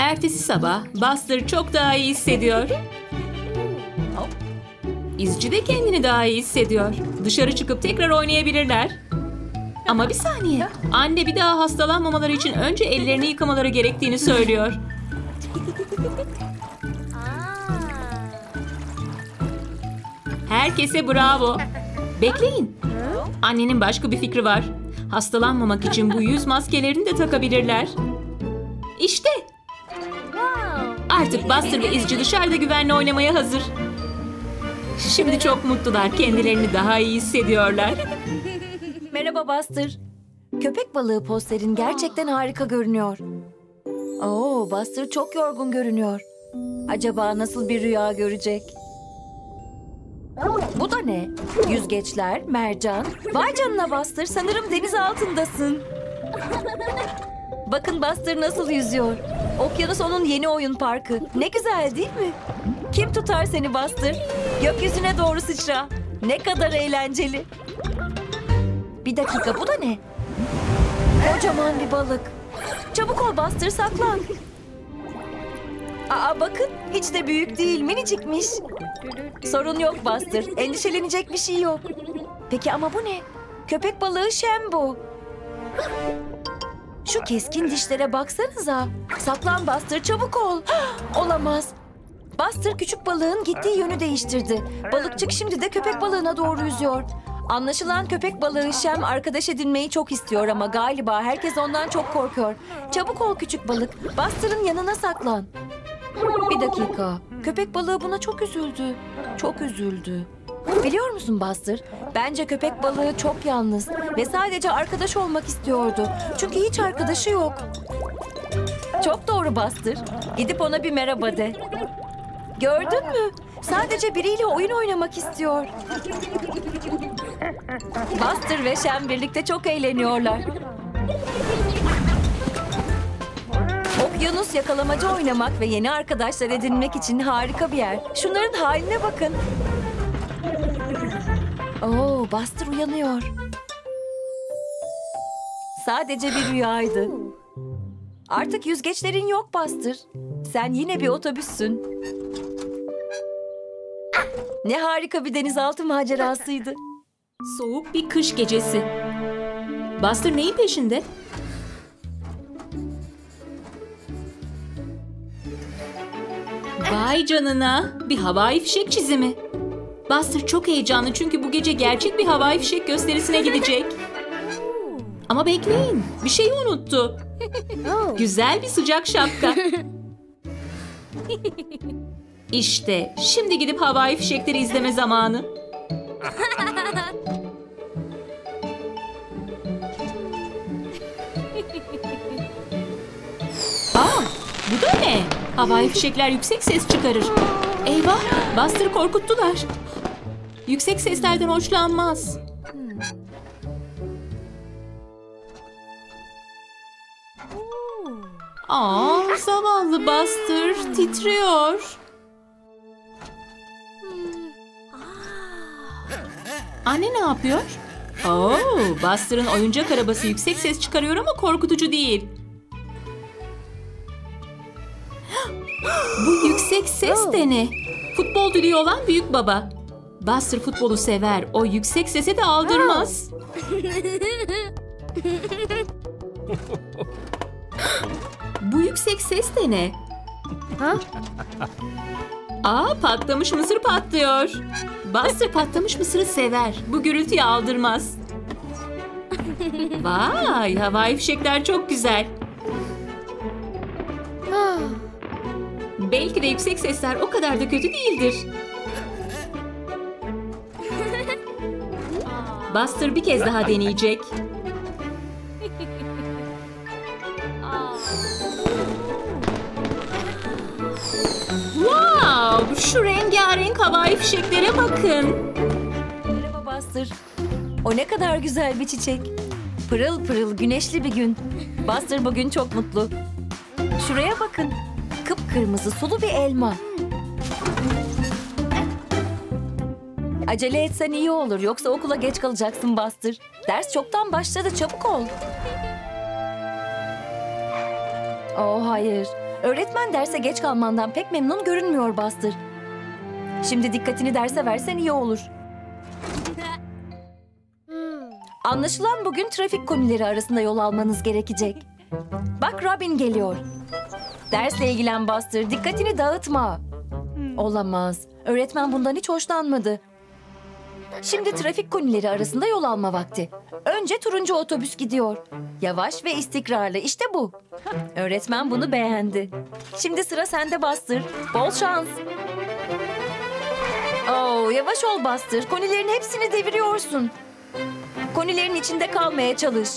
Ertesi sabah Buster çok daha iyi hissediyor. İzci de kendini daha iyi hissediyor. Dışarı çıkıp tekrar oynayabilirler. Ama bir saniye. Anne bir daha hastalanmamaları için önce ellerini yıkamaları gerektiğini söylüyor. Herkese bravo. Bekleyin. Annenin başka bir fikri var. Hastalanmamak için bu yüz maskelerini de takabilirler. İşte. Artık Buster ve İzci dışarıda güvenle oynamaya hazır. Şimdi çok mutlular. Kendilerini daha iyi hissediyorlar. Merhaba Buster. Köpek balığı posterin gerçekten harika görünüyor. Oo, Buster çok yorgun görünüyor. Acaba nasıl bir rüya görecek? Bu da ne? Yüzgeçler, mercan. Vay canına Buster, sanırım deniz altındasın. Bakın Buster nasıl yüzüyor. Okyanus onun yeni oyun parkı. Ne güzel değil mi? Kim tutar seni Buster? Gökyüzüne doğru sıçra. Ne kadar eğlenceli. Bir dakika, bu da ne? Kocaman bir balık. Çabuk ol Buster, saklan. Aa bakın, hiç de büyük değil, minicikmiş. Sorun yok Buster, endişelenecek bir şey yok. Peki ama bu ne? Köpek balığı Şem bu. Şu keskin dişlere baksanıza. Saklan Buster, çabuk ol. Olamaz. Buster küçük balığın gittiği yönü değiştirdi. Balıkçık şimdi de köpek balığına doğru yüzüyor. Anlaşılan köpek balığı Şem arkadaş edinmeyi çok istiyor ama galiba herkes ondan çok korkuyor. Çabuk ol küçük balık. Buster'ın yanına saklan. Bir dakika. Köpek balığı buna çok üzüldü. Çok üzüldü. Biliyor musun Buster? Bence köpek balığı çok yalnız ve sadece arkadaş olmak istiyordu. Çünkü hiç arkadaşı yok. Çok doğru Buster. Gidip ona bir merhaba de. Gördün mü? Sadece biriyle oyun oynamak istiyor. Buster ve Şem birlikte çok eğleniyorlar. Okyanus yakalamaca oynamak ve yeni arkadaşlar edinmek için harika bir yer. Şunların haline bakın. Oo, Buster uyanıyor. Sadece bir rüyaydı. Artık yüzgeçlerin yok Buster. Sen yine bir otobüssün. Ne harika bir denizaltı macerasıydı. Soğuk bir kış gecesi. Buster neyin peşinde? Vay canına, bir havai fişek çizimi. Buster çok heyecanlı çünkü bu gece gerçek bir havai fişek gösterisine gidecek. Ama bekleyin, bir şeyi unuttu. Güzel bir sıcak şapka. İşte şimdi gidip havai fişekleri izleme zamanı. Aa, bu da ne? Havai fişekler yüksek ses çıkarır. Eyvah, Buster'ı korkuttular. Yüksek seslerden hoşlanmaz. Aa, zavallı Buster titriyor. Anne ne yapıyor? Oo, Buster'ın oyuncak arabası yüksek ses çıkarıyor ama korkutucu değil. Bu yüksek ses de ne? Futbol dili olan Büyük Baba. Buster futbolu sever. O yüksek sese de aldırmaz. Bu yüksek ses de ne? Ha? Aa, patlamış mısır patlıyor. Buster patlamış mısırı sever. Bu gürültüyü aldırmaz. Vay, havai fişekler çok güzel. Belki de yüksek sesler o kadar da kötü değildir. Buster bir kez daha deneyecek. Wow! Şu rengarenk havai fişeklere bakın. Merhaba Buster. O ne kadar güzel bir çiçek. Pırıl pırıl güneşli bir gün. Buster bugün çok mutlu. Şuraya bakın. Kıpkırmızı sulu bir elma. Acele etsen iyi olur. Yoksa okula geç kalacaksın Buster. Ders çoktan başladı. Çabuk ol. Oh hayır. Öğretmen derse geç kalmandan pek memnun görünmüyor Buster. Şimdi dikkatini derse versen iyi olur. Anlaşılan bugün trafik konileri arasında yol almanız gerekecek. Bak Robin geliyor. Dersle ilgilen Buster. Dikkatini dağıtma. Olamaz. Öğretmen bundan hiç hoşlanmadı. Şimdi trafik konileri arasında yol alma vakti. Önce turuncu otobüs gidiyor. Yavaş ve istikrarlı. İşte bu. Öğretmen bunu beğendi. Şimdi sıra sende Buster. Bol şans. Oo, yavaş ol Buster. Konilerin hepsini deviriyorsun. Konilerin içinde kalmaya çalış.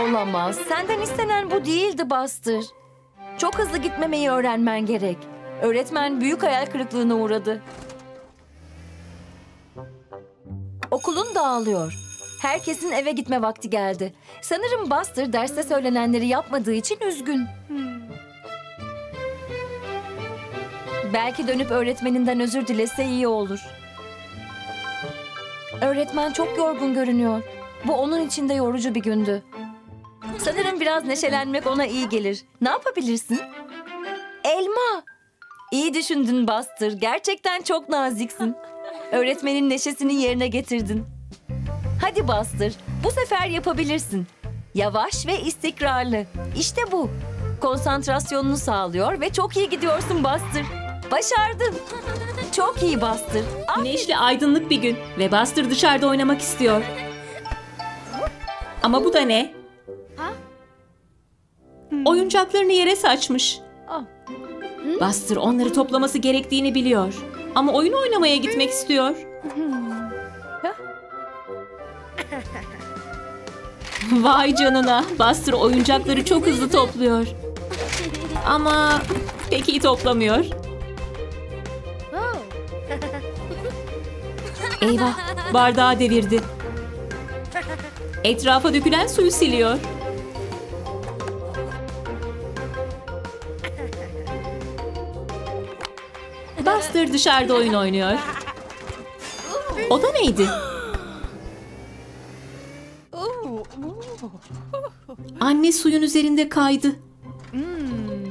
Olamaz. Senden istenen bu değildi Buster. Çok hızlı gitmemeyi öğrenmen gerek. Öğretmen büyük hayal kırıklığına uğradı. Okulun dağılıyor. Herkesin eve gitme vakti geldi. Sanırım Buster derste söylenenleri yapmadığı için üzgün. Belki dönüp öğretmeninden özür dilese iyi olur. Öğretmen çok yorgun görünüyor. Bu onun için de yorucu bir gündü. Sanırım biraz neşelenmek ona iyi gelir. Ne yapabilirsin? Elma. İyi düşündün Buster. Gerçekten çok naziksin. Öğretmenin neşesini yerine getirdin. Hadi Buster, bu sefer yapabilirsin. Yavaş ve istikrarlı. İşte bu. Konsantrasyonunu sağlıyor ve çok iyi gidiyorsun Buster. Başardın. Çok iyi Buster. Aferin. Neşli aydınlık bir gün ve Buster dışarıda oynamak istiyor. Ama bu da ne? Oyuncaklarını yere saçmış. Buster onları toplaması gerektiğini biliyor. Ama oyun oynamaya gitmek istiyor. Vay canına. Buster oyuncakları çok hızlı topluyor. Ama pek iyi toplamıyor. Eyvah, bardağı devirdi. Etrafa dökülen suyu siliyor. Buster dışarıda oyun oynuyor. O da neydi? Anne suyun üzerinde kaydı.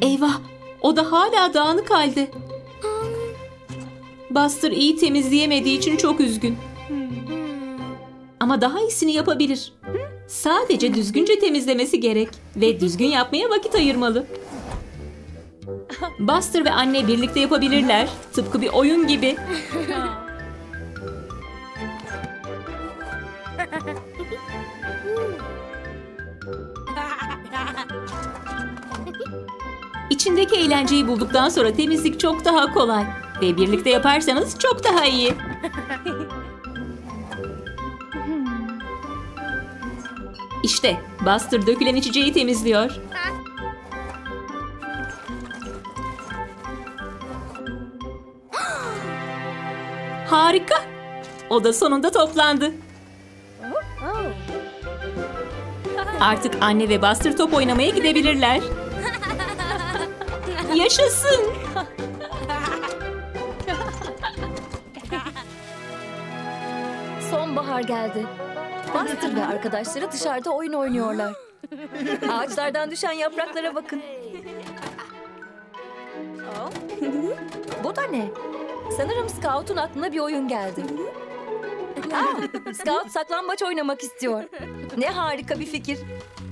Eyvah, o da hala dağınık halde. Buster iyi temizleyemediği için çok üzgün. Ama daha iyisini yapabilir. Sadece düzgünce temizlemesi gerek ve düzgün yapmaya vakit ayırmalı. Buster ve anne birlikte yapabilirler. Tıpkı bir oyun gibi. İçindeki eğlenceyi bulduktan sonra temizlik çok daha kolay. Ve birlikte yaparsanız çok daha iyi. İşte Buster dökülen içeceği temizliyor. Harika. O da sonunda toplandı. Artık anne ve Buster top oynamaya gidebilirler. Yaşasın. Sonbahar geldi. Buster ve arkadaşları dışarıda oyun oynuyorlar. Ağaçlardan düşen yapraklara bakın. Bu da ne? Sanırım Scout'un aklına bir oyun geldi. Aa, Scout saklambaç oynamak istiyor. Ne harika bir fikir.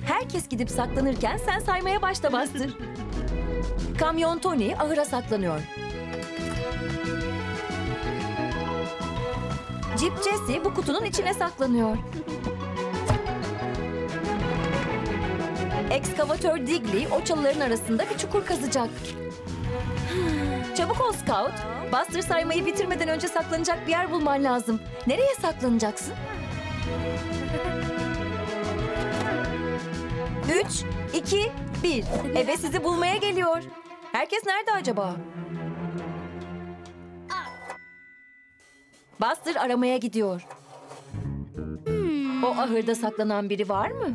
Herkes gidip saklanırken sen saymaya başla Buster. Kamyon Tony ahıra saklanıyor. Jeep Jesse bu kutunun içine saklanıyor. Ekskavatör Digley o çalıların arasında bir çukur kazacak. Çabuk ol Scout. Buster saymayı bitirmeden önce saklanacak bir yer bulman lazım. Nereye saklanacaksın? 3, 3, 2, 1. Ebe sizi bulmaya geliyor. Herkes nerede acaba? Buster aramaya gidiyor. O ahırda saklanan biri var mı?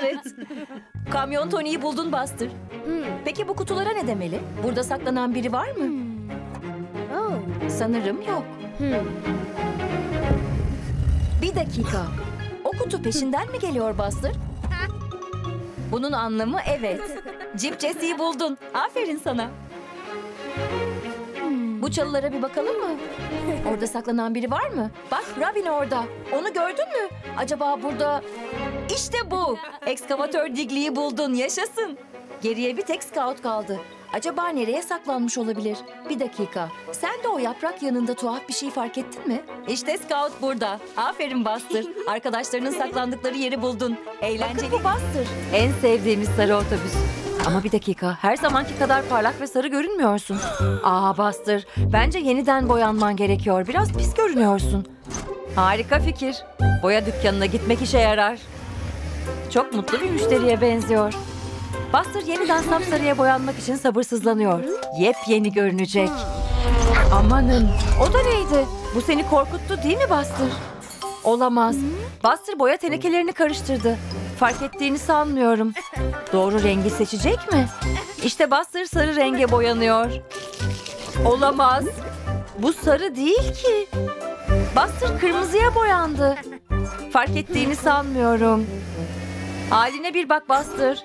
Evet. Kamyon Tony'yi buldun Buster. Peki bu kutulara ne demeli? Burada saklanan biri var mı? Sanırım yok. Bir dakika. O kutu peşinden mi geliyor Buster? Bunun anlamı evet. Jeep Jesse'yi buldun. Aferin sana. Bu çalılara bir bakalım mı? Orada saklanan biri var mı? Bak Robin orada. Onu gördün mü? Acaba burada... İşte bu. Ekskavatör Digley'i buldun. Yaşasın. Geriye bir tek Scout kaldı. Acaba nereye saklanmış olabilir? Bir dakika. Sen de o yaprak yanında tuhaf bir şey fark ettin mi? İşte Scout burada. Aferin Buster. Arkadaşlarının saklandıkları yeri buldun. Eğlenceli. Bakın bu Buster. En sevdiğimiz sarı otobüs. Ama bir dakika. Her zamanki kadar parlak ve sarı görünmüyorsun. Buster. Bence yeniden boyanman gerekiyor. Biraz pis görünüyorsun. Harika fikir. Boya dükkanına gitmek işe yarar. Çok mutlu bir müşteriye benziyor. Buster yeniden sapsarıya boyanmak için sabırsızlanıyor. Yepyeni görünecek. Amanın, o da neydi? Bu seni korkuttu değil mi Buster? Olamaz. Buster boya tenekelerini karıştırdı. Fark ettiğini sanmıyorum. Doğru rengi seçecek mi? İşte Buster sarı renge boyanıyor. Olamaz. Bu sarı değil ki. Buster kırmızıya boyandı. Fark ettiğini sanmıyorum. Haline bir bak Buster.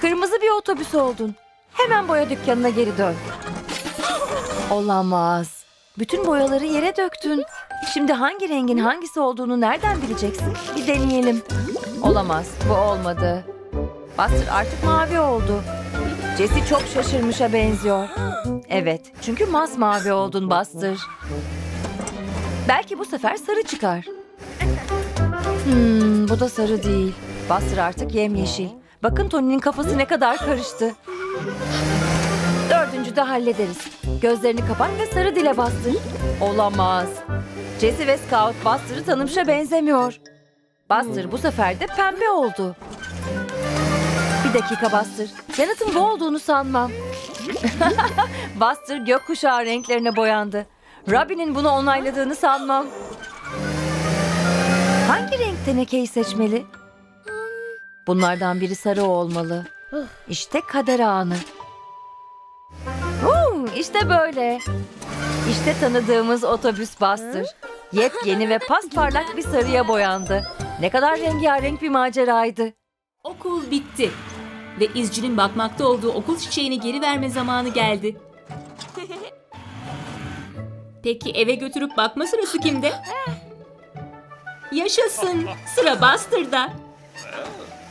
Kırmızı bir otobüs oldun. Hemen boya dükkanına geri dön. Olamaz. Bütün boyaları yere döktün. Şimdi hangi rengin hangisi olduğunu nereden bileceksin? Bir deneyelim. Olamaz. Bu olmadı. Buster artık mavi oldu. Jesse çok şaşırmışa benziyor. Evet. Çünkü masmavi oldun Buster. Belki bu sefer sarı çıkar. Bu da sarı değil. Buster artık yemyeşil. Bakın Tony'nin kafası ne kadar karıştı. Dördüncü de hallederiz. Gözlerini kapat ve sarı dile Buster. Olamaz. Jesse ve Scout Buster'ı tanımışa benzemiyor. Buster bu sefer de pembe oldu. Bir dakika Buster. Yanıtın bu olduğunu sanmam. Buster gökkuşağı renklerine boyandı. Robin'in bunu onayladığını sanmam. Hangi renk tenekeyi seçmeli? Bunlardan biri sarı olmalı. İşte kader anı. İşte böyle. İşte tanıdığımız otobüs Buster. Yepyeni ve pasparlak bir sarıya boyandı. Ne kadar rengarenk bir maceraydı. Okul bitti. Ve izcinin bakmakta olduğu okul çiçeğini geri verme zamanı geldi. Peki eve götürüp bakma sırası kimde? Yaşasın. Sıra Buster'da.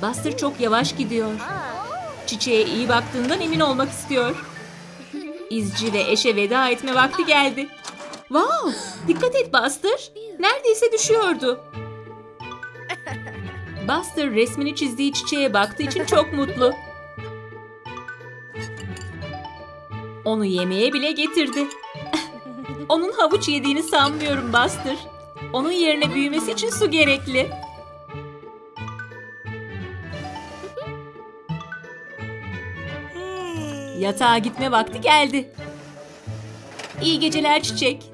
Buster çok yavaş gidiyor. Çiçeğe iyi baktığından emin olmak istiyor. İzci ve eşe veda etme vakti geldi. Wow! Dikkat et Buster. Neredeyse düşüyordu. Buster resmini çizdiği çiçeğe baktığı için çok mutlu. Onu yemeğe bile getirdi. Onun havuç yediğini sanmıyorum Buster. Onun yerine büyümesi için su gerekli. Yatağa gitme vakti geldi. İyi geceler çiçek.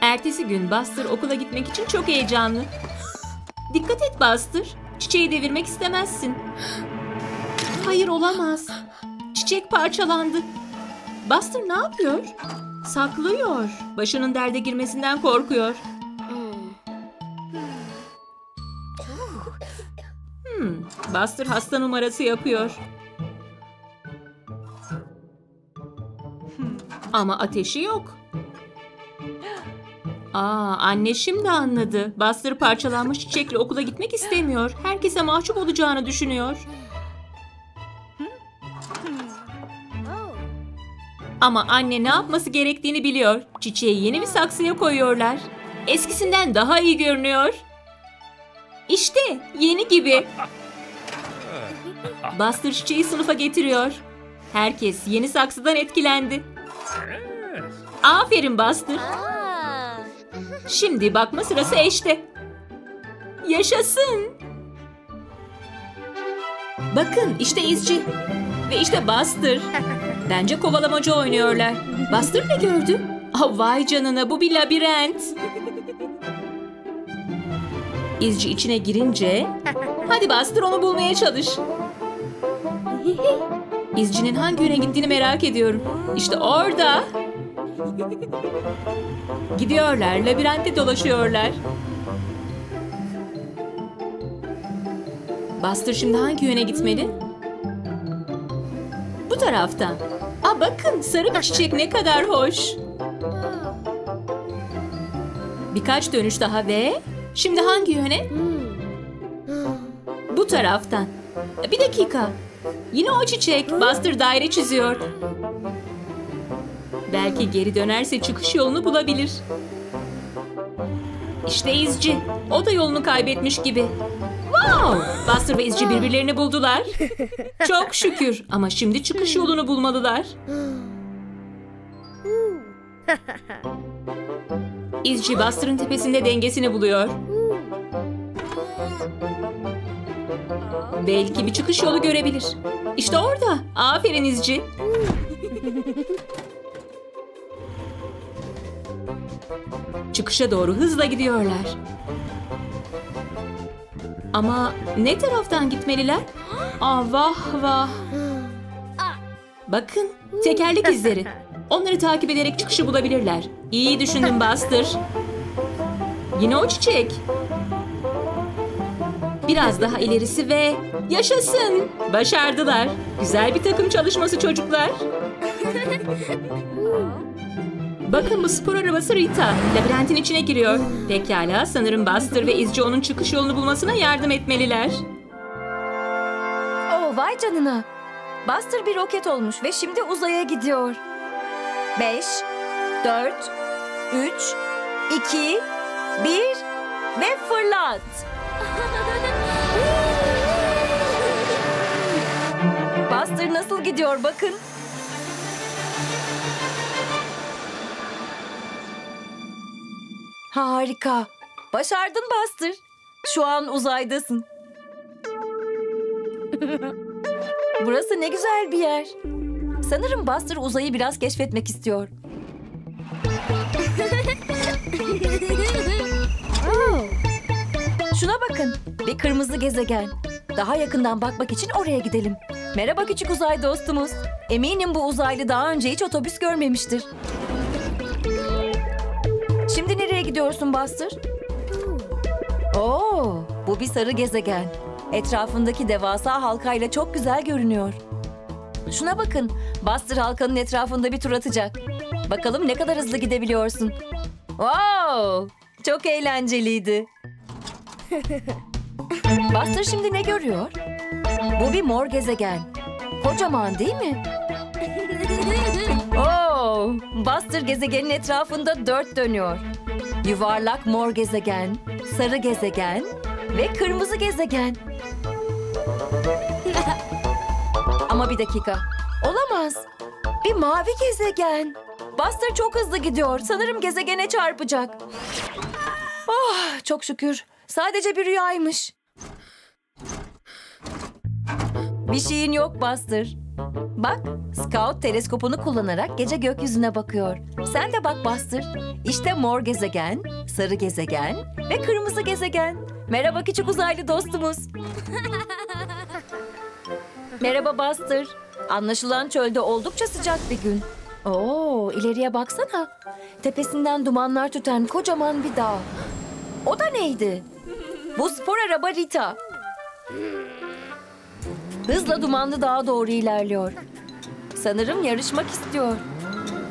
Ertesi gün Buster okula gitmek için çok heyecanlı. Dikkat et Buster. Çiçeği devirmek istemezsin. Hayır olamaz. Çiçek parçalandı. Buster ne yapıyor? Saklıyor. Başının derde girmesinden korkuyor. Buster hasta numarası yapıyor. Ama ateşi yok. Anne şimdi anladı. Buster parçalanmış çiçekle okula gitmek istemiyor. Herkese mahcup olacağını düşünüyor. Ama anne ne yapması gerektiğini biliyor. Çiçeği yeni bir saksıya koyuyorlar. Eskisinden daha iyi görünüyor. İşte yeni gibi. Buster çiçeği sınıfa getiriyor. Herkes yeni saksıdan etkilendi. Aferin Buster. Şimdi bakma sırası Eş'te. Yaşasın. Bakın işte izci. Ve işte Buster. Bence kovalamaca oynuyorlar. Buster ne gördü? Ah, vay canına, bu bir labirent. İzci içine girince... Hadi Buster, onu bulmaya çalış. İzcinin hangi yöne gittiğini merak ediyorum. İşte orada. Gidiyorlar, labirentte dolaşıyorlar. Buster şimdi hangi yöne gitmeli? Bu taraftan. Aa, bakın, sarı bir çiçek, ne kadar hoş. Birkaç dönüş daha ve... Şimdi hangi yöne? Bu taraftan. Bir dakika. Yine o çiçek. Buster daire çiziyor. Belki geri dönerse çıkış yolunu bulabilir. İşte izci. O da yolunu kaybetmiş gibi. Wow! Buster ve izci birbirlerini buldular. Çok şükür. Ama şimdi çıkış yolunu bulmalılar. İzci Buster'ın tepesinde dengesini buluyor. Belki bir çıkış yolu görebilir. İşte orada. Aferin izci. Çıkışa doğru hızla gidiyorlar. Ama ne taraftan gitmeliler? Ah, vah vah. Bakın, tekerlek izleri. Onları takip ederek çıkışı bulabilirler. İyi düşündün Buster. Yine o çiçek. Biraz daha ilerisi ve yaşasın. Başardılar. Güzel bir takım çalışması çocuklar. Bakın, bu spor arabası Rita. Labirentin içine giriyor. Pekala, sanırım Buster ve izci onun çıkış yolunu bulmasına yardım etmeliler. Oh, vay canına. Buster bir roket olmuş ve şimdi uzaya gidiyor. 5, 4, 3, 2, 1 ve fırlat. Buster nasıl gidiyor bakın. Harika. Başardın Buster. Şu an uzaydasın. Burası ne güzel bir yer. Sanırım Buster uzayı biraz keşfetmek istiyor. Şuna bakın. Bir kırmızı gezegen. Daha yakından bakmak için oraya gidelim. Merhaba küçük uzay dostumuz. Eminim bu uzaylı daha önce hiç otobüs görmemiştir. Şimdi nereye gidiyorsun Buster? Oo, bu bir sarı gezegen. Etrafındaki devasa halkayla çok güzel görünüyor. Şuna bakın. Buster halkanın etrafında bir tur atacak. Bakalım ne kadar hızlı gidebiliyorsun. Wow! Çok eğlenceliydi. Buster şimdi ne görüyor? Bu bir mor gezegen. Kocaman değil mi? Oh! Buster gezegenin etrafında 4 dönüyor. Yuvarlak mor gezegen, sarı gezegen ve kırmızı gezegen. Ama bir dakika. Olamaz. Bir mavi gezegen. Buster çok hızlı gidiyor. Sanırım gezegene çarpacak. Oh, çok şükür. Sadece bir rüyaymış. Bir şeyin yok Buster. Bak, Scout teleskopunu kullanarak gece gökyüzüne bakıyor. Sen de bak Buster. İşte mor gezegen, sarı gezegen ve kırmızı gezegen. Merhaba küçük uzaylı dostumuz. Merhaba Buster. Anlaşılan çölde oldukça sıcak bir gün. Oo, ileriye baksana. Tepesinden dumanlar tüten kocaman bir dağ. O da neydi? Bu spor araba Rita. Hızla dumanlı dağa doğru ilerliyor. Sanırım yarışmak istiyor.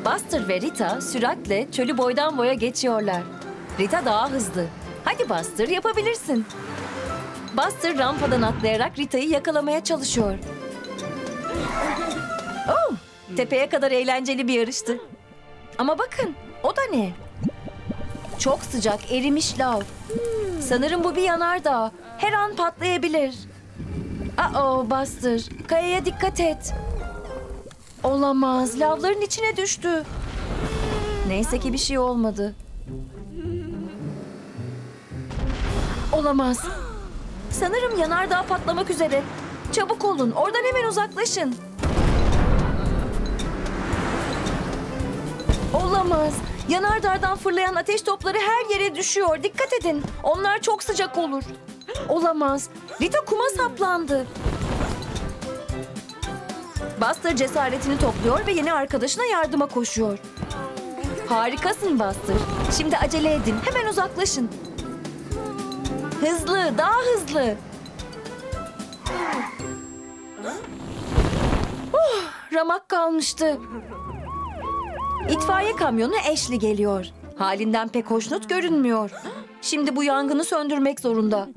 Buster ve Rita süratle çölü boydan boya geçiyorlar. Rita daha hızlı. Hadi Buster, yapabilirsin. Buster rampadan atlayarak Rita'yı yakalamaya çalışıyor. Oh, tepeye kadar eğlenceli bir yarıştı. Ama bakın, o da ne? Çok sıcak, erimiş lav. Sanırım bu bir yanardağ. Her an patlayabilir. Uh-oh Buster, kayaya dikkat et. Olamaz, lavların içine düştü. Neyse ki bir şey olmadı. Olamaz. Sanırım yanardağ patlamak üzere. Çabuk olun, oradan hemen uzaklaşın. Olamaz. Yanardağdan fırlayan ateş topları her yere düşüyor. Dikkat edin. Onlar çok sıcak olur. Olamaz. Rita kuma saplandı. Buster cesaretini topluyor ve yeni arkadaşına yardıma koşuyor. Harikasın Buster. Şimdi acele edin. Hemen uzaklaşın. Hızlı, daha hızlı. Ramak kalmıştı. İtfaiye kamyonu Ashley geliyor. Halinden pek hoşnut görünmüyor. Şimdi bu yangını söndürmek zorunda.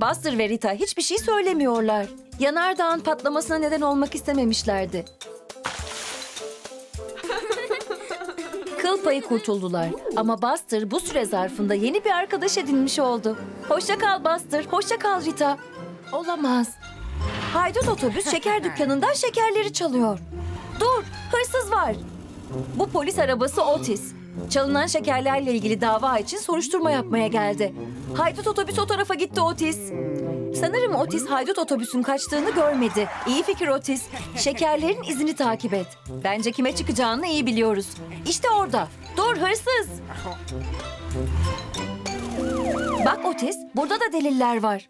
Buster ve Rita hiçbir şey söylemiyorlar. Yanardağın patlamasına neden olmak istememişlerdi. Kıl payı kurtuldular. Ama Buster bu süre zarfında yeni bir arkadaş edinmiş oldu. Hoşça kal Buster, hoşça kal Rita. Olamaz. Haydut Otobüs şeker dükkanından şekerleri çalıyor. Dur, hırsız var. Bu polis arabası Otis. Çalınan şekerlerle ilgili dava için soruşturma yapmaya geldi. Haydut Otobüs o tarafa gitti Otis. Sanırım Otis Haydut Otobüs'ün kaçtığını görmedi. İyi fikir Otis. Şekerlerin izini takip et. Bence kime çıkacağını iyi biliyoruz. İşte orada. Dur hırsız. Bak Otis, burada da deliller var.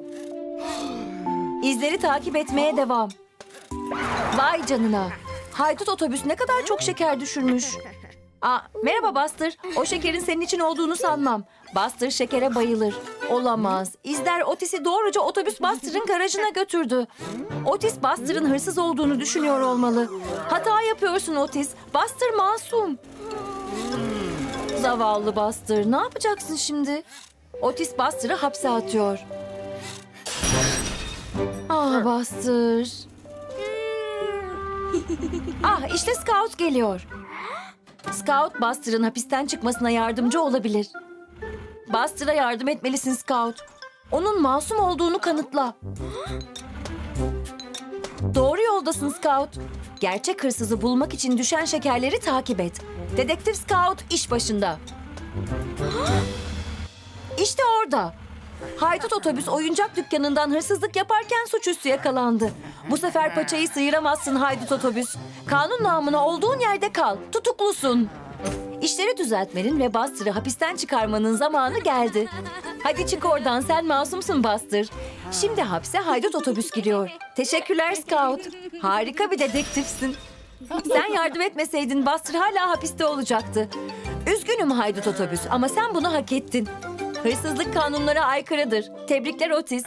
İzleri takip etmeye devam. Vay canına. Haydut Otobüs ne kadar çok şeker düşürmüş. Aa, merhaba Buster. O şekerin senin için olduğunu sanmam. Buster şekere bayılır. Olamaz. İzler Otis'i doğruca otobüs Buster'ın garajına götürdü. Otis Buster'ın hırsız olduğunu düşünüyor olmalı. Hata yapıyorsun Otis. Buster masum. Zavallı Buster. Ne yapacaksın şimdi? Otis Buster'ı hapse atıyor. Ah Buster. Ah işte Scout geliyor. Scout Buster'ın hapisten çıkmasına yardımcı olabilir. Buster'a yardım etmelisin Scout. Onun masum olduğunu kanıtla. Doğru yoldasın Scout. Gerçek hırsızı bulmak için düşen şekerleri takip et. Dedektif Scout iş başında. İşte orada. Haydut Otobüs oyuncak dükkanından hırsızlık yaparken suçüstü yakalandı. Bu sefer paçayı sıyıramazsın Haydut Otobüs. Kanun namına olduğun yerde kal. Tutuklusun. İşleri düzeltmenin ve Buster'ı hapisten çıkarmanın zamanı geldi. Hadi çık oradan, sen masumsun Buster. Şimdi hapse Haydut Otobüs giriyor. Teşekkürler Scout. Harika bir dedektifsin. Sen yardım etmeseydin Buster hala hapiste olacaktı. Üzgünüm Haydut Otobüs ama sen bunu hak ettin. Hırsızlık kanunlara aykırıdır. Tebrikler Otis.